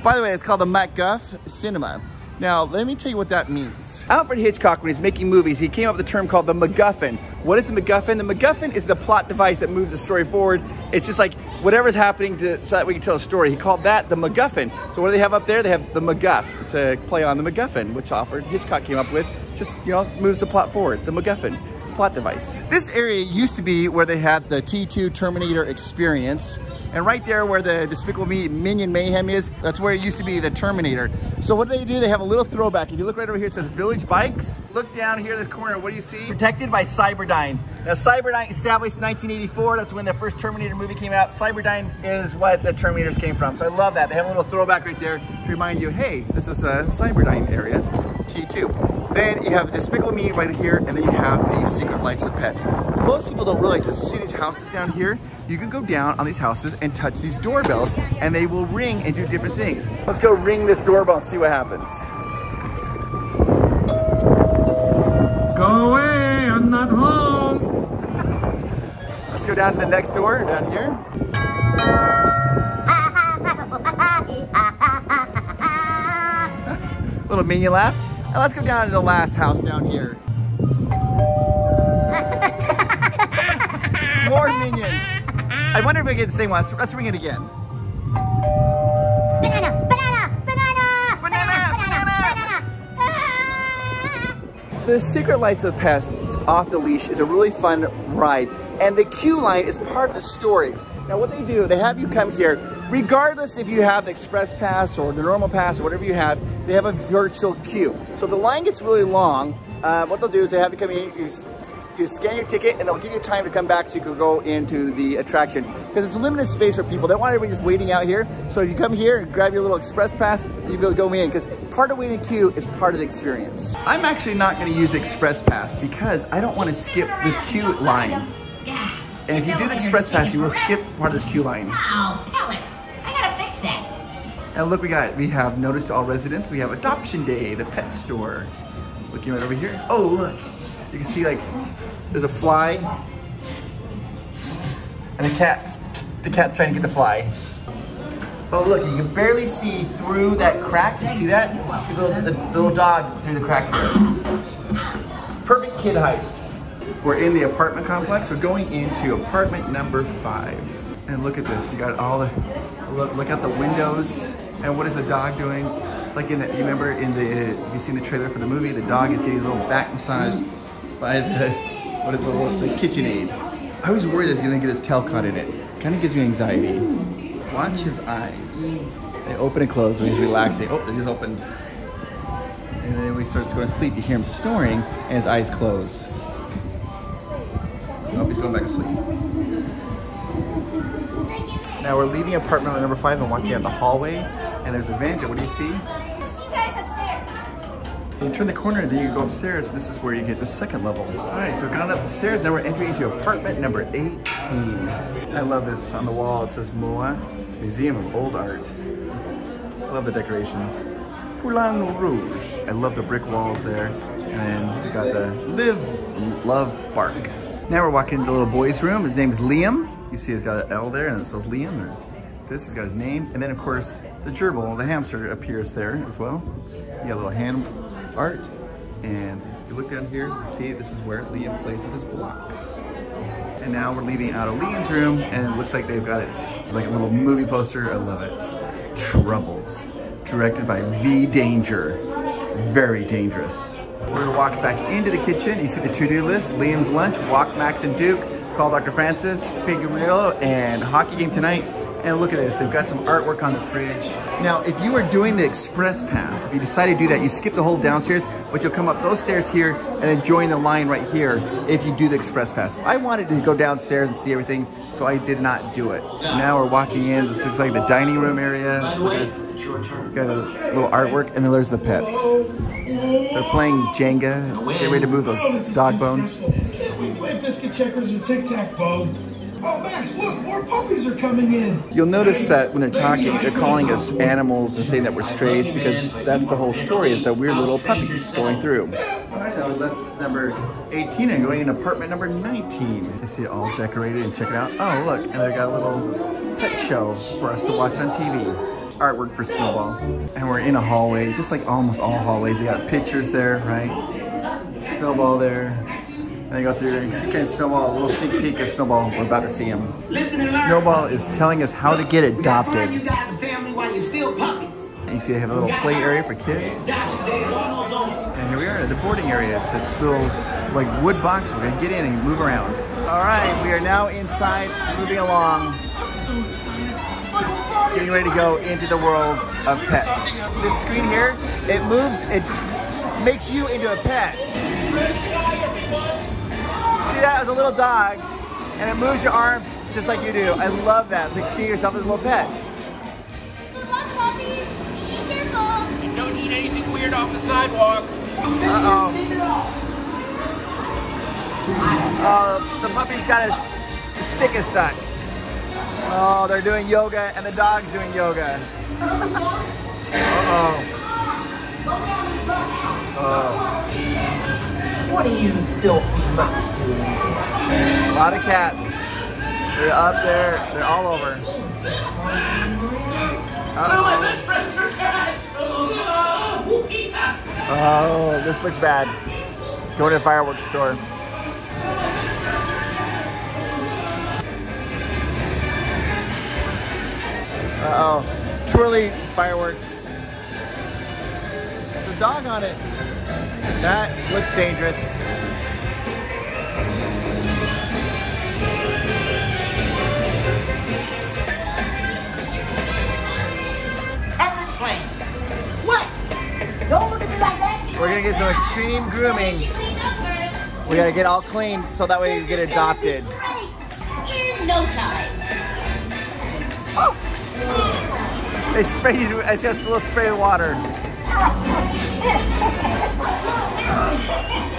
By the way, it's called the MacGuff Cinema. Now, let me tell you what that means. Alfred Hitchcock, when he's making movies, he came up with a term called the MacGuffin. What is the MacGuffin? The MacGuffin is the plot device that moves the story forward. It's just like whatever's happening to, so that we can tell a story. He called that the MacGuffin. So what do they have up there? They have the MacGuff. It's a play on the MacGuffin, which Alfred Hitchcock came up with. Just, you know, moves the plot forward. The MacGuffin. Plot device. This area used to be where they had the T two Terminator experience, and right there where the Despicable Me Minion Mayhem is, that's where it used to be the Terminator. So what do they do? They have a little throwback. If you look right over here, it says Village Bikes. Look down here in this corner, what do you see? Protected by Cyberdyne. Now Cyberdyne established in nineteen eighty-four, that's when the first Terminator movie came out. Cyberdyne is what the Terminators came from, so I love that. They have a little throwback right there to remind you, hey, this is a Cyberdyne area, T two. Then you have Despicable Me right here, and then you have the Secret Lives of Pets. Most people don't realize this. You see these houses down here? You can go down on these houses and touch these doorbells, and they will ring and do different things. Let's go ring this doorbell and see what happens. Go away, I'm not home. Let's go down to the next door, down here. Little minion laugh. And let's go down to the last house down here. More minions. I wonder if we get the same one. So let's ring it again. Banana, banana, banana, banana, banana, banana. The Secret Lives of Pets Off the Leash is a really fun ride, and the queue line is part of the story. Now, what they do, they have you come here. Regardless if you have the express pass or the normal pass or whatever you have, they have a virtual queue. So if the line gets really long, uh, what they'll do is they have you come in, you, you scan your ticket, and they'll give you time to come back so you can go into the attraction. Because it's a limited space for people. They don't want everybody just waiting out here. So if you come here and grab your little express pass, you'll be able to go in. Because part of waiting queue is part of the experience. I'm actually not going to use the express pass because I don't want to skip this queue line. And if you do the express pass, you will skip part of this queue line. And look, we got it. We have notice to all residents. We have Adoption Day, the pet store. Looking right over here. Oh, look. You can see, like, there's a fly. And the cat's, the cat's trying to get the fly. Oh, look, you can barely see through that crack. You see that? You see the little, the, the little dog through the crack there. Perfect kid height. We're in the apartment complex. We're going into apartment number five. And look at this. You got all the, look, look out the windows. And what is the dog doing? Like in the, you remember in the, you've seen the trailer for the movie, the dog is getting a little back massage by the, what is the, the KitchenAid. I was worried that he's gonna get his tail caught in it. Kind of gives me anxiety. Watch his eyes. They open and close when he's relaxing. Oh, they just opened. And then when he starts going to sleep, you hear him snoring and his eyes close. Oh, he's going back to sleep. Now we're leaving apartment number five and walking down the hallway. And there's a vendor. What do you see? See you guys upstairs. You turn the corner and then you go upstairs. This is where you hit the second level. All right, so we've gone up the stairs. Now we're entering into apartment number eighteen. I love this on the wall. It says M O A, Museum of Old Art. I love the decorations. Poulain Rouge. I love the brick walls there. And we've got the Live, Love, Bark. Now we're walking into the little boy's room. His name's Liam. You see it's got an L there and it says Liam. There's this, it's got his name. And then of course, the gerbil, the hamster appears there as well. You got a little hand art. And if you look down here, see this is where Liam plays with his blocks. And now we're leaving out of Liam's room and it looks like they've got it. It's like a little movie poster, I love it. Troubles, directed by V. Danger. Very dangerous. We're gonna walk back into the kitchen. You see the to-do list, Liam's lunch, walk Max and Duke, call Doctor Francis, Pig Amarillo, and hockey game tonight. And look at this, they've got some artwork on the fridge. Now, if you were doing the express pass, if you decide to do that, you skip the whole downstairs, but you'll come up those stairs here and then join the line right here if you do the express pass. I wanted to go downstairs and see everything, so I did not do it. Now we're walking in, this looks like the dining room area. Look at this, got a little artwork, and then there's the pets. They're playing Jenga, get ready to move those dog bones. Can we play biscuit checkers or tic-tac-bo? Oh, Max, look, more puppies are coming in. You'll notice that when they're talking, they're calling us animals and saying that we're strays because that's the whole story, is that we're little puppies going through. All right, now we left number eighteen and going in apartment number nineteen. I see it all decorated and check it out. Oh, look, and they've got a little pet show for us to watch on T V. Artwork for Snowball. And we're in a hallway, just like almost all hallways. They got pictures there, right? Snowball there. And they go through and see kind of Snowball, a little sneak peek of Snowball. We're about to see him. Snowball is telling us how to get adopted. You guys a family while you're still puppies. And you see they have a little play area for kids. And here we are at the boarding area. It's a little like wood box. We're gonna get in and move around. All right, we are now inside, moving along. Getting ready to go into the world of pets. This screen here, it moves, it makes you into a pet. See that as a little dog, and it moves your arms just like you do. I love that. It's like seeing yourself as a little pet. Good luck, puppies. Be careful. And don't eat anything weird off the sidewalk. Uh-oh. Uh, the puppy's got his, his stick is stuck. Oh, they're doing yoga, and the dog's doing yoga. Uh-oh. Oh. What are you filthy mucks doing here? A lot of cats. They're up there. They're all over. Uh-oh. Oh, this looks bad. Going to a fireworks store. Uh-oh, twirly fireworks. There's a dog on it. That looks dangerous. Airplane. What? Don't look at me like that. We're gonna get some extreme grooming. We gotta get all clean so that way you get adopted. In no time. Oh! They sprayed you, it's just a little spray of water.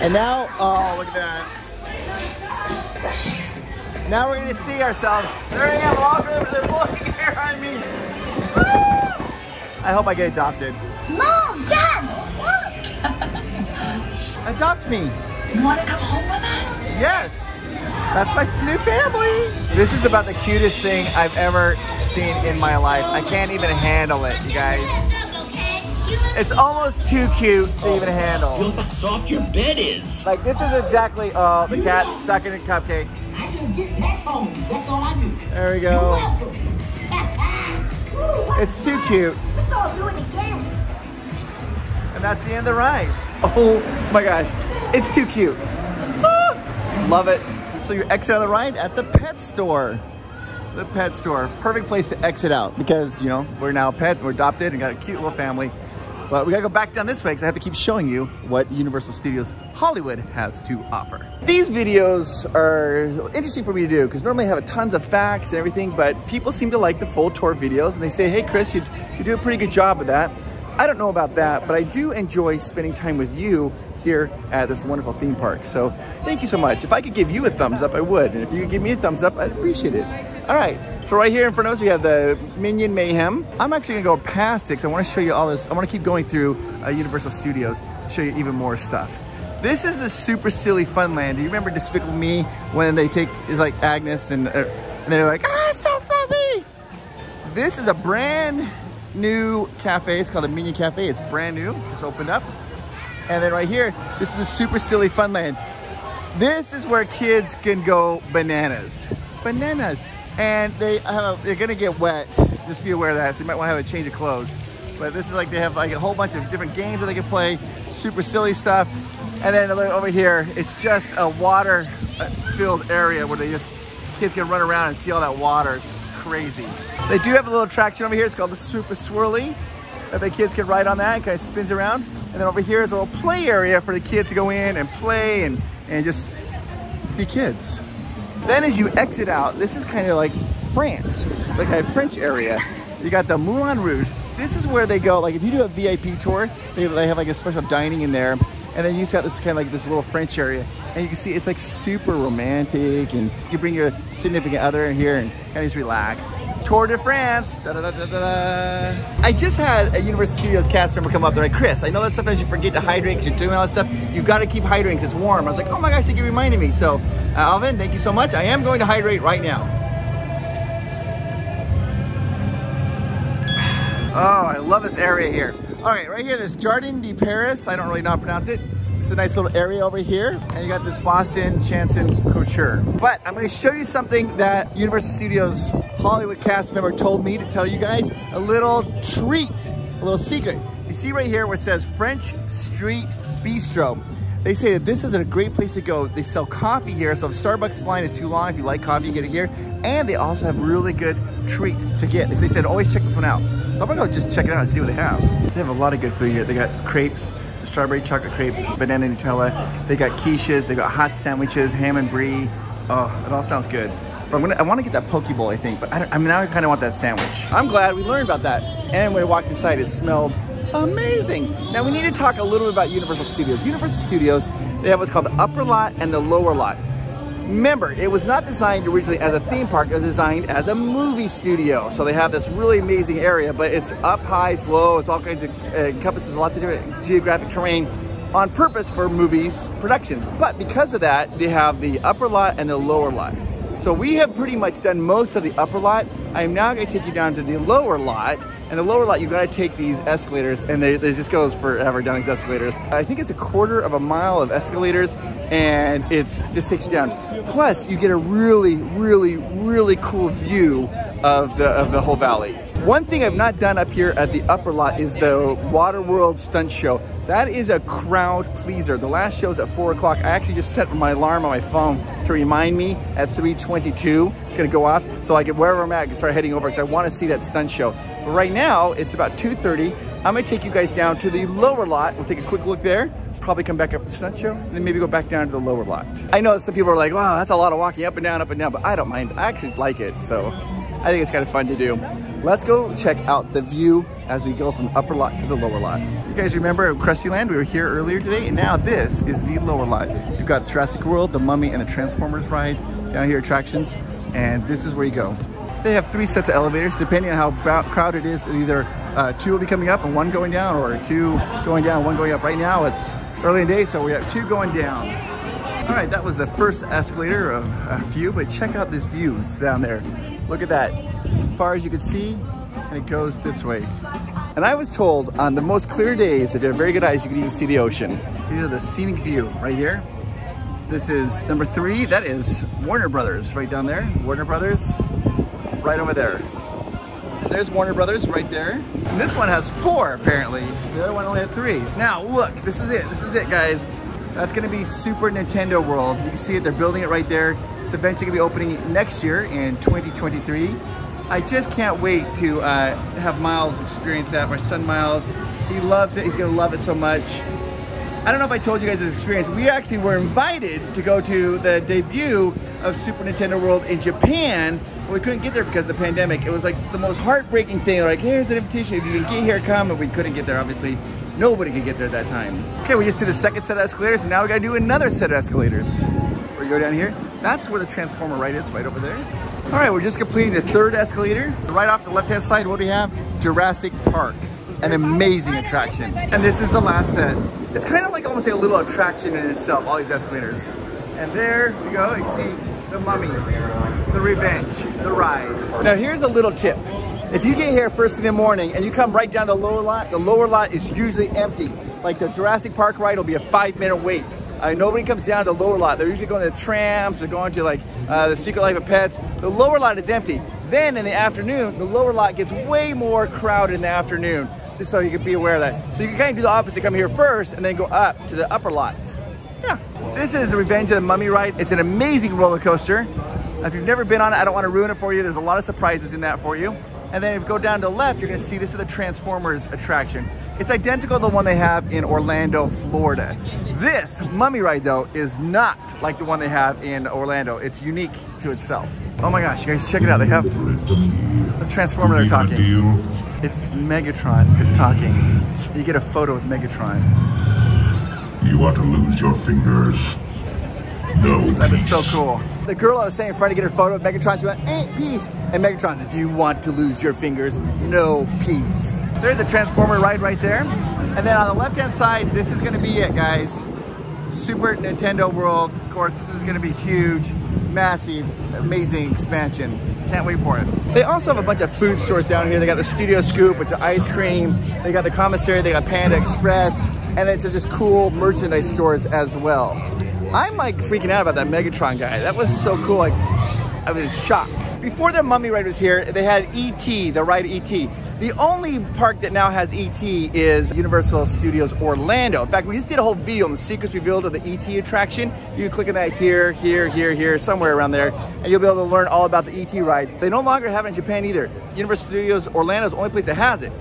And now, oh, look at that. Now we're gonna see ourselves. There I am, all over, they're blowing air on me. I hope I get adopted. Mom, Dad, look. Adopt me. You wanna come home with us? Yes. That's my new family. This is about the cutest thing I've ever seen in my life. I can't even handle it, you guys. It's almost too cute to even handle. Look how soft your bed is. Like this is exactly, oh, the cat's stuck in a cupcake. I just get pet homes, that's all I do. There we go. It's too cute. We're gonna do it again. And that's the end of the ride. Oh my gosh, it's too cute. Ah, love it. So you exit out of the ride at the pet store. The pet store, perfect place to exit out because, you know, we're now pets, we're adopted and got a cute little family. But we gotta go back down this way because I have to keep showing you what Universal Studios Hollywood has to offer. These videos are interesting for me to do because normally I have tons of facts and everything, but people seem to like the full tour videos and they say, hey Chris, you, you do a pretty good job of that. I don't know about that, but I do enjoy spending time with you here at this wonderful theme park. So thank you so much. If I could give you a thumbs up, I would. And if you could give me a thumbs up, I'd appreciate it. All right, so right here in front of us, we have the Minion Mayhem. I'm actually gonna go past it because I wanna show you all this. I wanna keep going through uh, Universal Studios, show you even more stuff. This is the Super Silly Funland. Do you remember Despicable Me when they take, it's like Agnes and, uh, and they're like, ah, it's so fluffy. This is a brand new cafe. It's called the Minion Cafe. It's brand new, just opened up. And then right here, this is the Super Silly Funland. This is where kids can go bananas. Bananas. And they, uh, they're gonna get wet. Just be aware of that, so you might wanna have a change of clothes. But this is like, they have like a whole bunch of different games that they can play, super silly stuff. And then over here, it's just a water-filled area where they just, kids can run around and see all that water. It's crazy. They do have a little attraction over here. It's called the Super Swirly. That the kids can ride on that. It kind of spins around. And then over here is a little play area for the kids to go in and play and, and just be kids. Then as you exit out, this is kind of like France, like a French area. You got the Moulin Rouge. This is where they go, like if you do a V I P tour, they, they have like a special dining in there. And then you just got this kind of like this little French area. And you can see it's like super romantic and you bring your significant other in here and kind of just relax. Tour de France. Da, da, da, da, da. I just had a Universal Studios cast member come up. They're like, Chris, I know that sometimes you forget to hydrate because you're doing all that stuff. You've got to keep hydrating because it's warm. I was like, oh my gosh, thank you for reminding me. So uh, Alvin, thank you so much. I am going to hydrate right now. Oh, I love this area here. All right, right here, this Jardin de Paris. I don't really know how to pronounce it. It's a nice little area over here. And you got this Boston Chanson Couture. But I'm gonna show you something that Universal Studios Hollywood cast member told me to tell you guys. A little treat, a little secret. You see right here where it says French Street Bistro. They say that this is a great place to go. They sell coffee here, so if Starbucks line is too long, if you like coffee, you get it here. And they also have really good treats to get. As they said, always check this one out. So I'm gonna go just check it out and see what they have. They have a lot of good food here. They got crepes, strawberry chocolate crepes, banana Nutella. They got quiches, they got hot sandwiches, ham and brie. Oh, it all sounds good. But I'm gonna, I wanna get that poke bowl, I think, but I, don't, I mean, now I kinda want that sandwich. I'm glad we learned about that. And when we walked inside, it smelled amazing. Now we need to talk a little bit about Universal Studios. Universal Studios, they have what's called the upper lot and the lower lot. Remember, it was not designed originally as a theme park, it was designed as a movie studio. So they have this really amazing area, but it's up high, it's low, it's all kinds of, uh, encompasses lots of different geographic terrain on purpose for movies productions. But because of that, they have the upper lot and the lower lot. So we have pretty much done most of the upper lot. I am now gonna take you down to the lower lot. And the lower lot, you gotta take these escalators, and they, they just goes forever down these escalators. I think it's a quarter of a mile of escalators, and it's just takes you down. Plus, you get a really, really, really cool view of the, of the whole valley. One thing I've not done up here at the upper lot is the Waterworld stunt show. That is a crowd pleaser. The last show's at four o'clock. I actually just set my alarm on my phone to remind me at three twenty-two, it's gonna go off. So I can, wherever I'm at, I can start heading over because I wanna see that stunt show. But right now, it's about two thirty. I'm gonna take you guys down to the lower lot. We'll take a quick look there. Probably come back up to the stunt show, and then maybe go back down to the lower lot. I know some people are like, wow, that's a lot of walking up and down, up and down, but I don't mind. I actually like it, so I think it's kind of fun to do. Let's go check out the view as we go from upper lot to the lower lot. You guys remember Krustyland? We were here earlier today, and now this is the lower lot. You've got Jurassic World, the Mummy, and the Transformers ride down here, attractions, and this is where you go. They have three sets of elevators, depending on how crowded it is. Either uh, two will be coming up and one going down, or two going down, one going up. Right now it's early in the day, so we have two going down. All right, that was the first escalator of a few, but check out these views down there. Look at that, as far as you can see, and it goes this way. And I was told on the most clear days, if you have very good eyes, you can even see the ocean. These are the scenic view right here. This is number three, that is Warner Brothers right down there, Warner Brothers. Right over there. And there's Warner Brothers right there. And this one has four, apparently. The other one only had three. Now, look, this is it. This is it, guys. That's gonna be Super Nintendo World. You can see it, they're building it right there. It's eventually gonna be opening next year in twenty twenty-three. I just can't wait to uh, have Miles experience that. My son Miles, he loves it. He's gonna love it so much. I don't know if I told you guys this experience. We actually were invited to go to the debut of Super Nintendo World in Japan. We couldn't get there because of the pandemic. It was like the most heartbreaking thing. Like, here's an invitation. If you can get here, come. And we couldn't get there, obviously. Nobody could get there at that time. Okay, we just did a second set of escalators, and now we gotta do another set of escalators. We go down here. That's where the Transformer ride is, right over there. All right, we're just completing the third escalator. Right off the left-hand side, what do we have? Jurassic Park. An amazing attraction. And this is the last set. It's kind of like almost like a little attraction in itself, all these escalators. And there we go, you see the Mummy, the Revenge, the ride. Now here's a little tip. If you get here first in the morning and you come right down to the lower lot, the lower lot is usually empty. Like the Jurassic Park ride will be a five minute wait. Uh, nobody comes down to the lower lot. They're usually going to the trams, they're going to like uh, the Secret Life of Pets. The lower lot is empty. Then in the afternoon, the lower lot gets way more crowded in the afternoon. Just so you can be aware of that. So you can kind of do the opposite, come here first and then go up to the upper lot. Yeah. This is the Revenge of the Mummy ride. It's an amazing roller coaster. If you've never been on it, I don't want to ruin it for you. There's a lot of surprises in that for you. And then if you go down to the left, you're going to see this is the Transformers attraction. It's identical to the one they have in Orlando, Florida. This mummy ride, though, is not like the one they have in Orlando. It's unique to itself. Oh my gosh, you guys, check it out. They have the Transformer they're talking. It's Megatron is talking. You get a photo with Megatron. You want to lose your fingers. No. That is so cool. The girl I was saying, trying to get her photo of Megatron, she went, ain't peace. And Megatron, do you want to lose your fingers? No peace. There's a Transformer ride right there. And then on the left-hand side, this is gonna be it, guys. Super Nintendo World. Of course, this is gonna be huge, massive, amazing expansion. Can't wait for it. They also have a bunch of food stores down here. They got the Studio Scoop, which is ice cream. They got the commissary, they got Panda Express. And it's just cool merchandise stores as well. I'm like freaking out about that Megatron guy. That was so cool, like, I was shocked. Before the mummy ride was here, they had E T, the ride E T. The only park that now has E T is Universal Studios Orlando. In fact, we just did a whole video on the secrets revealed of the E T attraction. You can click on that here, here, here, here, somewhere around there, and you'll be able to learn all about the E T ride. They no longer have it in Japan either. Universal Studios Orlando is the only place that has it.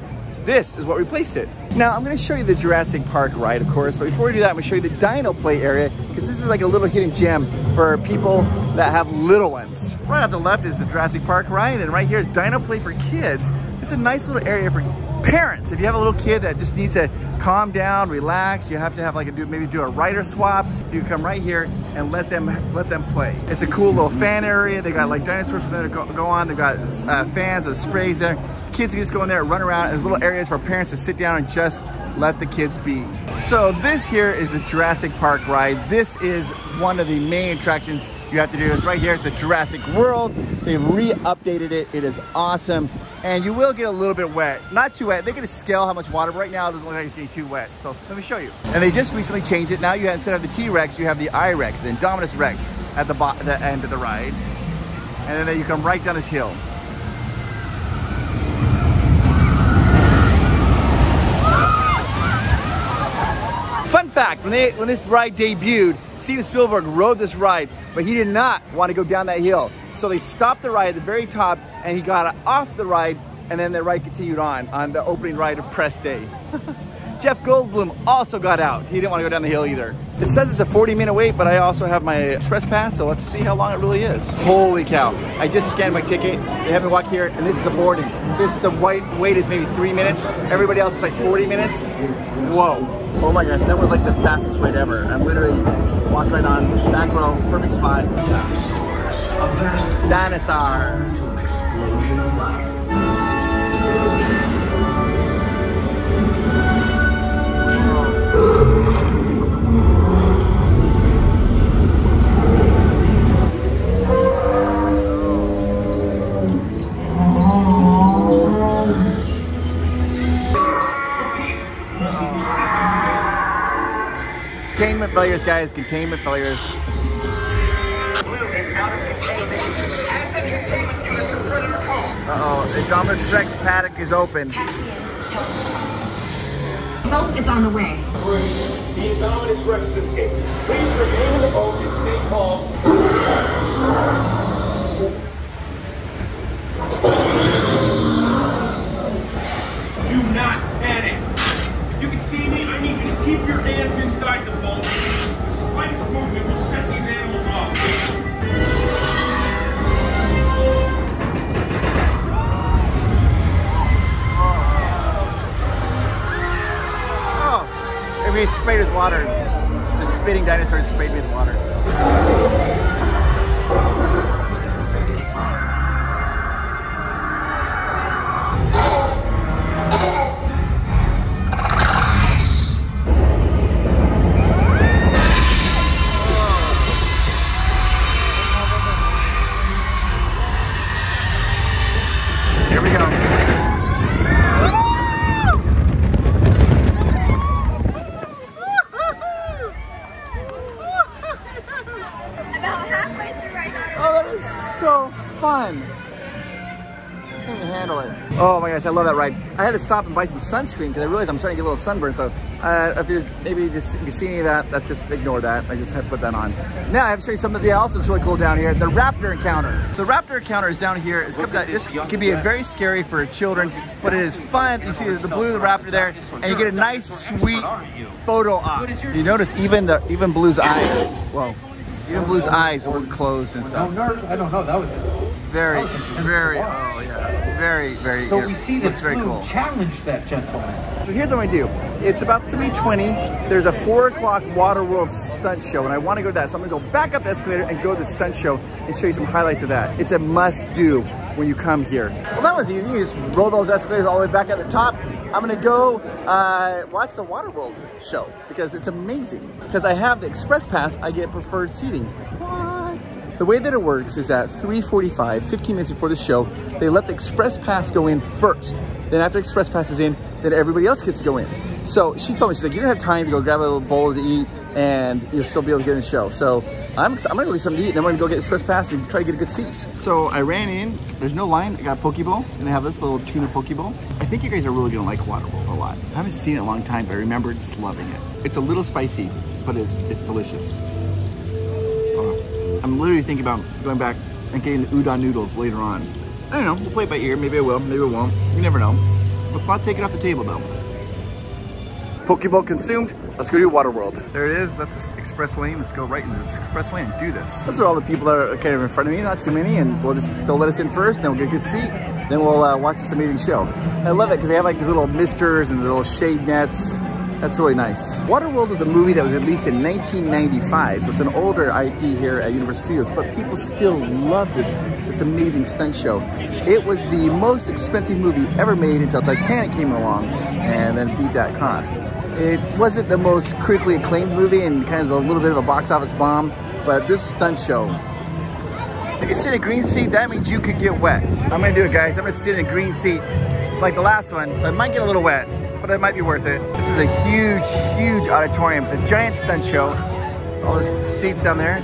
This is what replaced it. Now, I'm gonna show you the Jurassic Park ride, of course, but before we do that, I'm gonna show you the dino play area, because this is like a little hidden gem for people that have little ones. Right on the left is the Jurassic Park ride, and right here is dino play for kids. It's a nice little area for parents. If you have a little kid that just needs to calm down, relax, you have to have like a do maybe do a rider swap. You come right here and let them let them play. It's a cool little fan area. They got like dinosaurs for them to go, go on. They've got uh, fans with sprays there. Kids can just go in there and run around. There's little areas for parents to sit down and just let the kids be. So this here is the Jurassic Park ride. This is one of the main attractions you have to do. It's right here. It's the Jurassic World. They re-updated it. It is awesome. And you will get a little bit wet. Not too wet. They get to scale how much water. Right now, it doesn't look like it's getting too wet. So let me show you. And they just recently changed it. Now you have, instead of the T-Rex, you have the I-Rex, the Indominus Rex at the, the end of the ride. And then you come right down this hill. Fun fact, when, they, when this ride debuted, Steven Spielberg rode this ride, but he did not want to go down that hill. So they stopped the ride at the very top and he got off the ride, and then the ride continued on, on the opening ride of Press Day. Jeff Goldblum also got out. He didn't want to go down the hill either. It says it's a forty minute wait, but I also have my express pass, so let's see how long it really is. Holy cow. I just scanned my ticket. They have me walk here, and this is the boarding. This, the white wait is maybe three minutes. Everybody else is like forty minutes. Whoa. Oh my gosh, that was like the fastest wait ever. I'm literally walking right on, back row, perfect spot. A vast dinosaur to an explosion of life. Containment failures, guys, containment failures. Uh-oh, the Indominus Rex paddock is open. Boat is on the way. The Indominus Rex escaped. Please remain in the boat and stay calm. Do not panic. If you can see me, I need you to keep your hands inside the boat. The slightest movement will set these animals off. He's sprayed with water. The spitting dinosaur is sprayed with water. Here we go. Oh my gosh, I love that ride. I had to stop and buy some sunscreen because I realized I'm starting to get a little sunburn. So uh, if you maybe just if you see any of that, that's just ignore that. I just have to put that on. Now I have to show you something else that's really cool down here. The raptor encounter. The raptor encounter is down here. It's comes out. This can be very scary for children, but it is fun. You see the blue raptor there, and you get a nice sweet photo op. You notice even the even Blue's eyes. Whoa. Even Blue's eyes were closed and stuff. I don't know. That was very, that was very. Oh yeah, very, very. So we see that Blue cool. challenged that gentleman. So here's what I do. It's about three twenty. There's a four o'clock Waterworld stunt show, and I want to go to that. So I'm gonna go back up the escalator and go to the stunt show and show you some highlights of that. It's a must-do when you come here. Well, that was easy. You just roll those escalators all the way back at the top. I'm gonna go uh, watch the Waterworld show because it's amazing. Because I have the express pass, I get preferred seating. What? The way that it works is at three forty-five, fifteen minutes before the show, they let the express pass go in first. Then after express pass is in, then everybody else gets to go in. So she told me, she's like, you don't have time to go grab a little bowl to eat and you'll still be able to get in the show. So I'm, I'm gonna go get something to eat and then we're gonna go get express pass and try to get a good seat. So I ran in, there's no line, I got a Pokeball and I have this little tuna Pokeball. I think you guys are really gonna like Waterworld a lot. I haven't seen it in a long time, but I remember just loving it. It's a little spicy, but it's, it's delicious. Oh, I'm literally thinking about going back and getting the udon noodles later on. I don't know, we'll play it by ear, maybe I will, maybe I won't, you never know. Let's not take it off the table though. Pokeball consumed, let's go to Waterworld. There it is, that's the express lane. Let's go right into this express lane and do this. Those are all the people that are kind of in front of me, not too many, and we'll just, they'll let us in first, then we'll get a good seat, then we'll uh, watch this amazing show. I love it because they have like these little misters and the little shade nets. That's really nice. Waterworld was a movie that was released in nineteen ninety-five, so it's an older I P here at Universal Studios, but people still love this, this amazing stunt show. It was the most expensive movie ever made until Titanic came along and then beat that cost. It wasn't the most critically acclaimed movie and kind of a little bit of a box office bomb, but this stunt show. If you sit in a green seat, that means you could get wet. I'm gonna do it, guys. I'm gonna sit in a green seat like the last one, so I might get a little wet, but it might be worth it. This is a huge, huge auditorium. It's a giant stunt show. All those seats down there.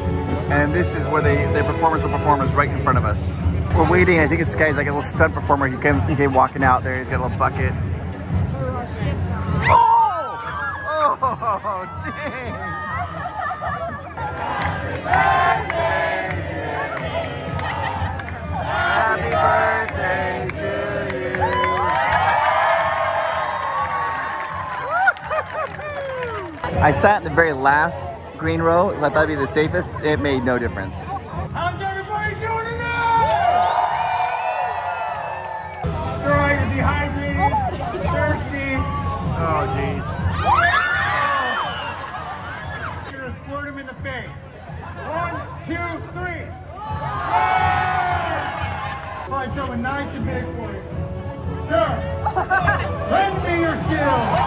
And this is where they, the performers will perform is right in front of us. We're waiting. I think this guy's like a little stunt performer. He came, he came walking out there. He's got a little bucket. Oh! Oh, dang! Happy birthday! Happy birthday! I sat in the very last green row because I thought it'd be the safest. It made no difference. How's everybody doing tonight? It's all right, you're dehydrated, thirsty. Oh, jeez. You're gonna squirt him in the face. One, two, three. Find someone nice and big for you. Sir, lend me your skills.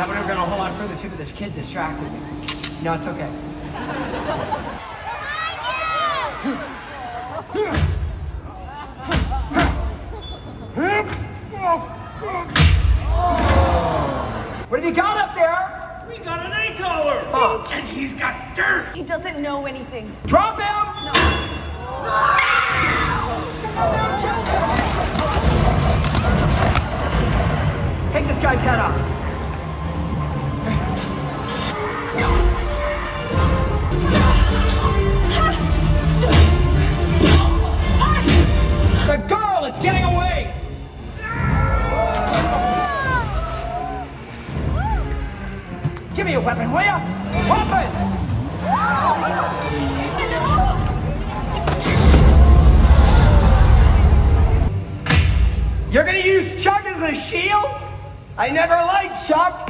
That would have gone a whole lot further too, but this kid distracted me. No, it's okay. What have you got up there? We got an eight dollar! Oh, and he's got dirt! He doesn't know anything. Drop him! No. No! Take this guy's head off. The girl is getting away! Give me your weapon, will ya? Weapon! You're gonna use Chuck as a shield? I never liked Chuck!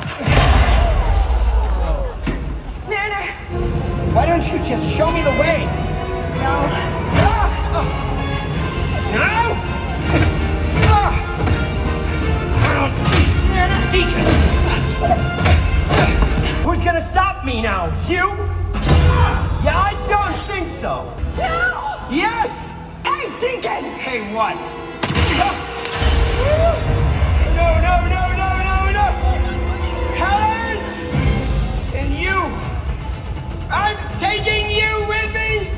Nana! Why don't you just show me the way? No. Ah! Oh. No! Ah! Deacon! Who's gonna stop me now? You? Yeah, I don't think so. No! Yes! Hey, Deacon! Hey, what? No, no, no, no, no, no! Helen! And you! I'm taking you with me!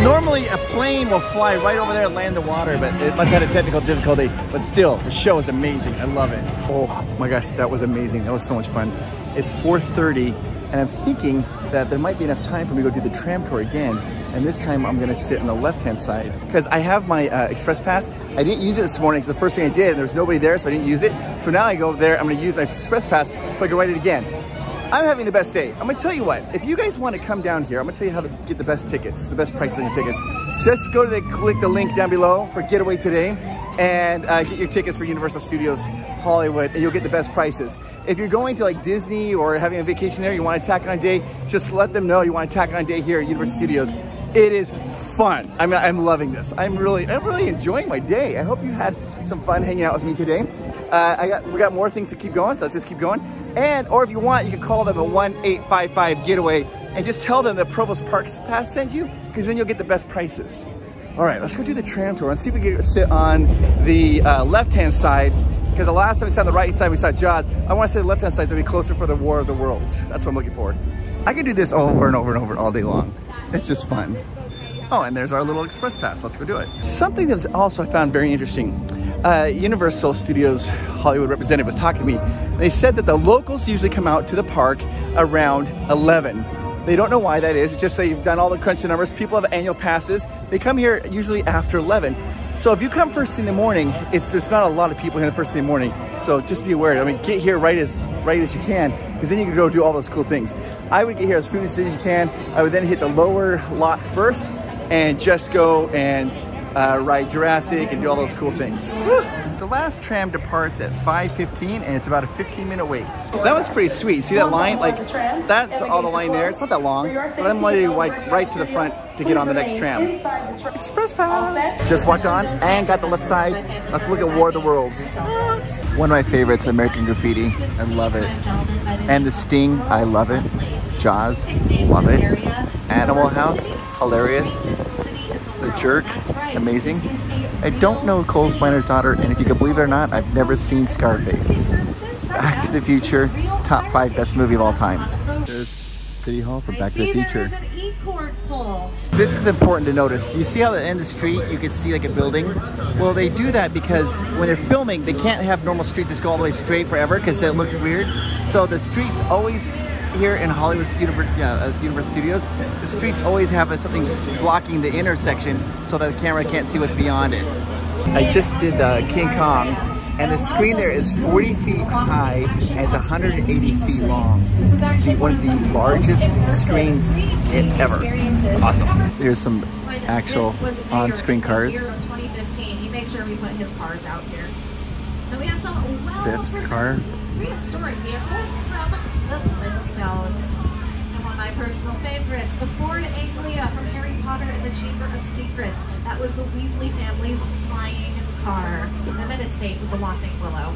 Normally, a plane will fly right over there and land in the water, but it must have had a technical difficulty. But still, the show is amazing. I love it. Oh my gosh, that was amazing. That was so much fun. It's four thirty, and I'm thinking that there might be enough time for me to go do the tram tour again. And this time, I'm going to sit on the left-hand side because I have my uh, express pass. I didn't use it this morning because the first thing I did, and there was nobody there, so I didn't use it. So now I go there. I'm going to use my express pass so I can ride it again. I'm having the best day. I'm gonna tell you what, if you guys wanna come down here, I'm gonna tell you how to get the best tickets, the best prices on your tickets. Just go to the, click the link down below for Getaway Today and uh, get your tickets for Universal Studios Hollywood and you'll get the best prices. If you're going to like Disney or having a vacation there, you wanna tack on a day, just let them know you wanna tack on a day here at Universal Studios. It is fun. I mean, I'm loving this. I'm really, I'm really enjoying my day. I hope you had some fun hanging out with me today. Uh, I got, we got more things to keep going, so let's just keep going. And, or if you want, you can call them at one eight five five getaway and just tell them that Provost Park Pass sent you, because then you'll get the best prices. All right, let's go do the tram tour. Let's see if we can sit on the uh, left-hand side, because the last time we sat on the right side, we saw Jaws. I want to say the left-hand side is going to be closer for the War of the Worlds. That's what I'm looking for. I could do this over and over and over all day long. It's just fun. Oh, and there's our little express pass. Let's go do it. Something that's also I found very interesting. Uh, Universal Studios Hollywood representative was talking to me. They said that the locals usually come out to the park around eleven. They don't know why that is. It's just they've done all the crunchy numbers. People have annual passes. They come here usually after eleven. So if you come first thing in the morning, it's, there's not a lot of people here the first thing in the morning. So just be aware. I mean, get here right as right as you can, because then you can go do all those cool things. I would get here as soon as you can. I would then hit the lower lot first, and just go and uh, ride Jurassic and do all those cool things. Woo! The last tram departs at five fifteen and it's about a fifteen minute wait. That was pretty sweet. See that line? Like, that's all the line there. It's not that long, but I'm ready like right to the front to get on the next tram. Express pass! Just walked on and got the left side. Let's look at War of the Worlds. One of my favorites, American Graffiti. I love it. And The Sting, I love it. Jaws, love it. Animal House, hilarious. The Jerk, amazing. I don't know Cole Miner's Daughter, and if you can believe it or not, I've never seen Scarface. Back to the Future, top five best movie of all time. There's City Hall for Back to the Future. This is important to notice. You see how at the end of the street you can see like a building? Well, they do that because when they're filming, they can't have normal streets just go all the way straight forever because it looks weird. So the streets always here in Hollywood uh, Universal Studios, the streets always have a, something blocking the intersection so that the camera can't see what's beyond it. I just did uh, King Kong And the screen there is forty feet high and it's one hundred eighty feet long. This is actually one of the largest screens ever. Awesome. Here's some actual on-screen cars. twenty fifteen. He made sure we put his cars out here. Then we have some Biff's car. Prehistoric vehicles from the Flintstones. And one of my personal favorites, the Ford Anglia from Harry Potter and the Chamber of Secrets. That was the Weasley family's flying car. And then it's fate with the Whopping Willow.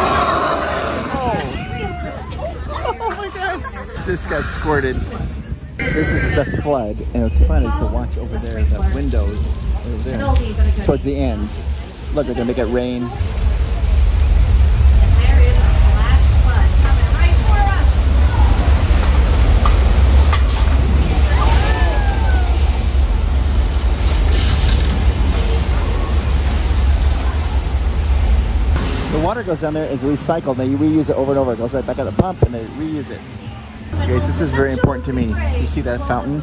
Oh. Oh my gosh. Just got squirted. This is the flood, and what's fun is to watch over there the windows over there towards the end. Look, they're gonna make it rain. The water goes down there, is recycled, and you reuse it over and over. It goes right back at the pump, and they reuse it. Guys, this is very important to me. Do you see that fountain?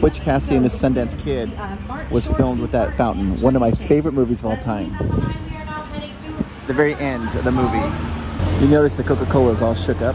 Butch Cassidy and the Sundance Kid was filmed with that fountain. One of my favorite movies of all time. The very end of the movie. You notice the Coca-Cola is all shook up.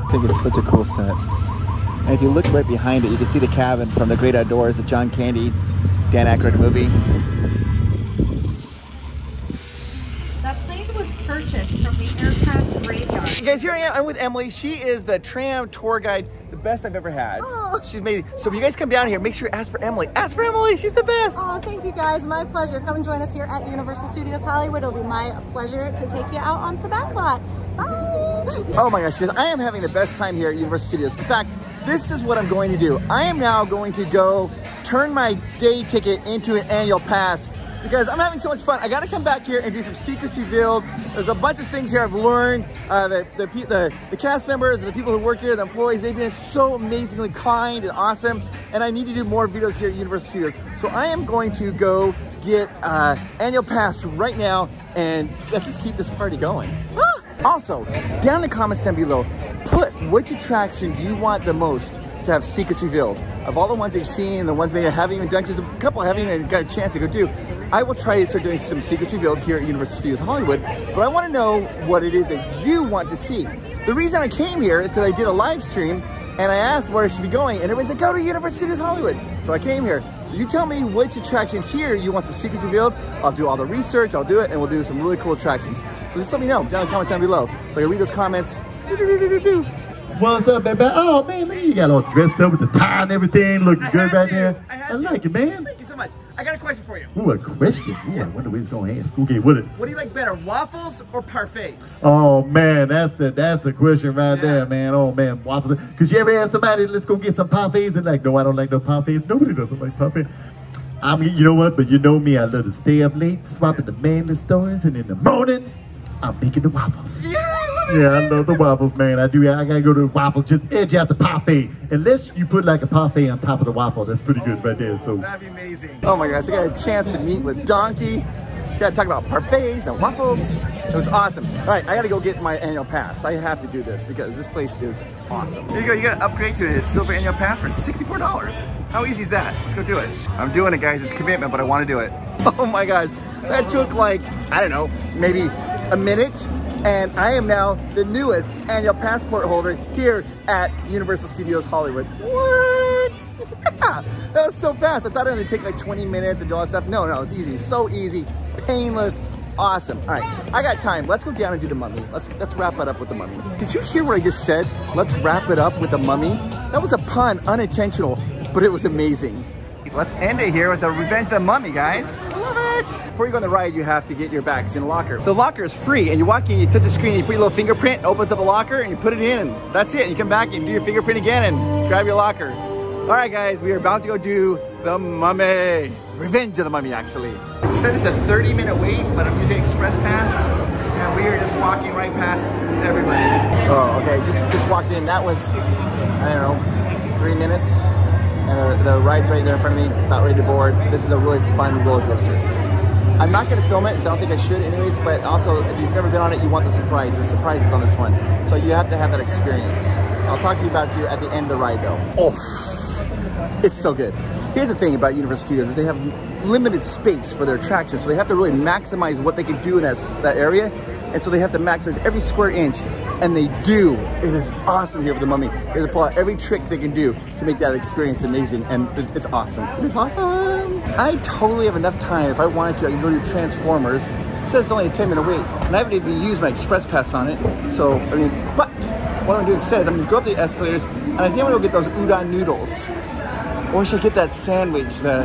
I think it's such a cool set. And if you look right behind it, you can see the cabin from The Great Outdoors, the John Candy, Dan Aykroyd movie. That plane was purchased from the aircraft graveyard. You guys, here I am. I'm with Emily. She is the tram tour guide, the best I've ever had. Oh. She's made. So if you guys come down here, make sure you ask for Emily. Ask for Emily. She's the best. Oh, thank you guys. My pleasure. Come and join us here at Universal Studios Hollywood. It'll be my pleasure to take you out on the back lot. Bye. Oh my gosh, guys, I am having the best time here at Universal Studios. In fact, this is what I'm going to do. I am now going to go turn my day ticket into an annual pass because I'm having so much fun. I got to come back here and do some secrets revealed. There's a bunch of things here I've learned. Uh, the, the, the, the cast members and the people who work here, the employees, they've been so amazingly kind and awesome. And I need to do more videos here at Universal Studios. So I am going to go get uh, annual pass right now and let's just keep this party going. Also, down in the comments down below, put which attraction do you want the most to have secrets revealed. Of all the ones you've seen, the ones maybe I haven't even done, there's a couple I haven't even got a chance to go do. I will try to start doing some secrets revealed here at Universal Studios Hollywood, but I want to know what it is that you want to see. The reason I came here is because I did a live stream and I asked where I should be going, and it was like, go to Universal Studios Hollywood. So I came here. So you tell me which attraction here you want some secrets revealed. I'll do all the research, I'll do it, and we'll do some really cool attractions. So just let me know down in the comments down below. So I can read those comments. Do, do, do, do, do. What's up, baby? Oh, man, you got all dressed up with the tie and everything. Looking I good right here. I, I like it, man. Thank you so much. I got a question for you. Ooh, a question? Ooh, yeah. I wonder what he's going to ask. Okay, what is it? What do you like better, waffles or parfaits? Oh, man, that's the, that's the question right yeah. there, man. Oh, man, waffles. Because you ever ask somebody, let's go get some parfaits, and like, no, I don't like no parfaits. Nobody doesn't like parfaits. I mean, you know what? But you know me, I love to stay up late, swapping the manly stories, and in the morning, I'm making the waffles. Yeah, I love, yeah, I love the waffles, man. I do. I got to go to the waffle, just edge out the parfait. Unless you put like a parfait on top of the waffle. That's pretty good oh, right there. So that'd be amazing. Oh my gosh, I got a chance to meet with Donkey. Got to talk about parfaits and waffles. It was awesome. All right, I got to go get my annual pass. I have to do this because this place is awesome. There you go. You got to upgrade to a silver annual pass for sixty-four dollars. How easy is that? Let's go do it. I'm doing it, guys. It's commitment, but I want to do it. Oh my gosh. That took like, I don't know, maybe a minute. And I am now the newest annual passport holder here at Universal Studios Hollywood. What? What? That was so fast. I thought it would take like twenty minutes and all that stuff. No, no, it's easy. So easy. Painless. Awesome. All right, I got time. Let's go down and do the mummy. Let's let's wrap it up with the mummy. Did you hear what I just said? Let's wrap it up with the mummy. That was a pun, unintentional, but it was amazing. Let's end it here with the Revenge of the Mummy, guys. I love it. Before you go on the ride, you have to get your bags in a locker. The locker is free, and you walk in, you touch the screen, you put your little fingerprint, it opens up a locker, and you put it in, and that's it. You come back and do your fingerprint again, and grab your locker. All right, guys, we are about to go do the mummy. Revenge of the Mummy, actually. It said it's a thirty minute wait, but I'm using Express Pass, and we are just walking right past everybody. Oh, okay, just, just walked in. That was, I don't know, three minutes, and the, the ride's right there in front of me, about ready to board. This is a really fun roller coaster. I'm not gonna film it, so I don't think I should anyways, but also, if you've never been on it, you want the surprise. There's surprises on this one, so you have to have that experience. I'll talk to you about it at the end of the ride, though. Oh. It's so good. Here's the thing about Universal Studios is they have limited space for their attractions, so they have to really maximize what they can do in that, that area, and so they have to maximize every square inch, and they do. It is awesome here with the mummy. They pull out every trick they can do to make that experience amazing, and it's awesome. It's awesome. I totally have enough time. If I wanted to, I can go to Transformers. It says it's only a ten minute wait, and I haven't even used my Express Pass on it, so, I mean, but what I'm gonna do instead is I'm gonna go up the escalators, and I think I'm gonna go get those udon noodles. Or should I get that sandwich there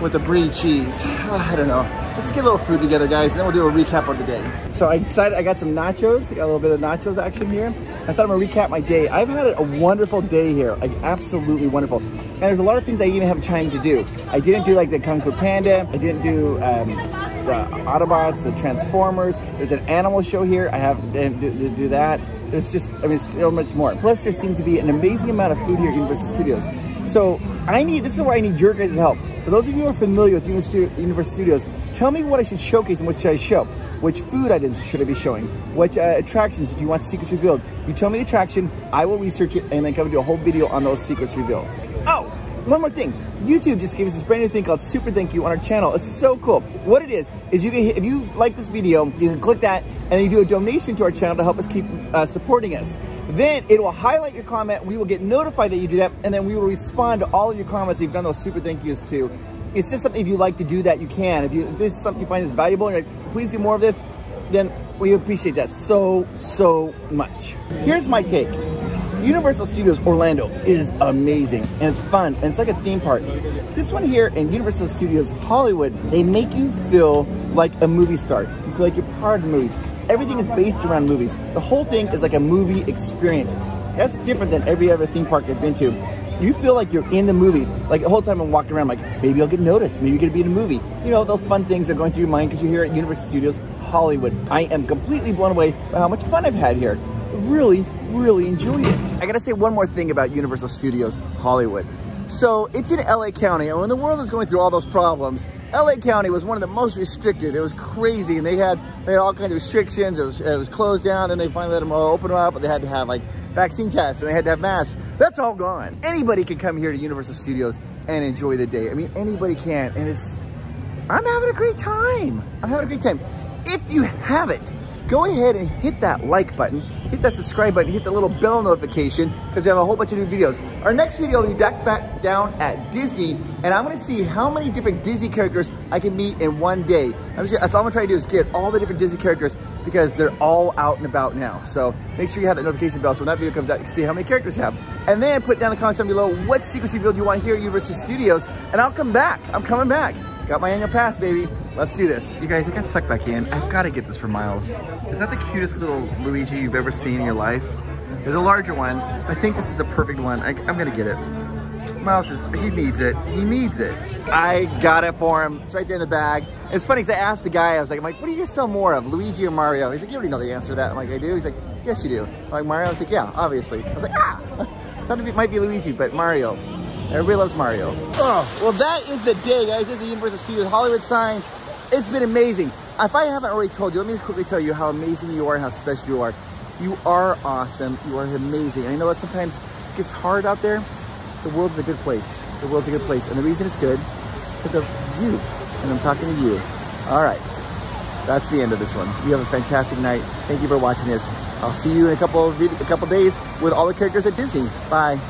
with the brie cheese? Oh, I don't know. Let's get a little food together, guys, and then we'll do a recap of the day. So I decided I got some nachos. I got a little bit of nachos action here. I thought I'm gonna recap my day. I've had a wonderful day here, like absolutely wonderful. And there's a lot of things I even have time to do. I didn't do like the Kung Fu Panda. I didn't do um, the Autobots, the Transformers. There's an animal show here. I have to do, do that. There's just, I mean, so much more. Plus, there seems to be an amazing amount of food here at Universal Studios. So I need, this is where I need your guys' help. For those of you who are familiar with Universal Studios, tell me what I should showcase and what should I show. Which food items should I be showing? Which uh, attractions do you want secrets revealed? You tell me the attraction, I will research it, and then come do a whole video on those secrets revealed. Oh, one more thing. YouTube just gave us this brand new thing called Super Thank You on our channel. It's so cool. What it is, is you can, if you like this video, you can click that, and you do a donation to our channel to help us keep uh, supporting us. Then it will highlight your comment. We will get notified that you do that, and then we will respond to all of your comments that you've done those super thank yous to. It's just something, if you like to do that, you can. If, you, if there's something you find is valuable and you're like, please do more of this, then we appreciate that so, so much. Here's my take. Universal Studios Orlando is amazing, and it's fun, and it's like a theme park. This one here in Universal Studios Hollywood, they make you feel like a movie star. You feel like you're part of the movies. Everything is based around movies. The whole thing is like a movie experience. That's different than every other theme park I've been to. You feel like you're in the movies. Like the whole time I'm walking around, like maybe I'll get noticed. Maybe you're gonna be in a movie. You know, those fun things are going through your mind because you're here at Universal Studios Hollywood. I am completely blown away by how much fun I've had here. Really, really enjoyed it. I gotta say one more thing about Universal Studios Hollywood. So it's in L A County, and when the world was going through all those problems, L A County was one of the most restricted. It was crazy, and they had they had all kinds of restrictions. It was it was closed down, and they finally let them all open up, but they had to have like vaccine tests, and they had to have masks. That's all gone. Anybody can come here to Universal Studios and enjoy the day. I mean, anybody can, and it's, I'm having a great time. I'm having a great time. If you haven't, go ahead and hit that like button, hit that subscribe button, hit the little bell notification, because we have a whole bunch of new videos. Our next video will be back, back down at Disney, and I'm gonna see how many different Disney characters I can meet in one day. I'm just, that's all I'm gonna try to do is get all the different Disney characters, because they're all out and about now. So make sure you have that notification bell so when that video comes out, you can see how many characters you have. And then put down in the comments down below what secrets revealed you want here at Universal Studios, and I'll come back, I'm coming back. Got my annual pass, baby. Let's do this. You guys, I got sucked back in. I've got to get this for Miles. Is that the cutest little Luigi you've ever seen in your life? There's a larger one. I think this is the perfect one. I, I'm going to get it. Miles just, he needs it. He needs it. I got it for him. It's right there in the bag. It's funny because I asked the guy, I was like, I'm like, what do you guys sell more of, Luigi or Mario? He's like, you already know the answer to that. I'm like, I do? He's like, yes, you do. I'm like, Mario? I was like, yeah, obviously. I was like, ah! I thought it might be Luigi, but Mario. Everybody loves Mario. Oh, well, that is the day, guys. There's the Universal Studios Hollywood sign. It's been amazing. If I haven't already told you, let me just quickly tell you how amazing you are and how special you are. You are awesome. You are amazing. And I know that sometimes it gets hard out there. The world's a good place. The world's a good place. And the reason it's good is of you. And I'm talking to you. All right. That's the end of this one. You have a fantastic night. Thank you for watching this. I'll see you in a couple of a couple of days with all the characters at Disney. Bye.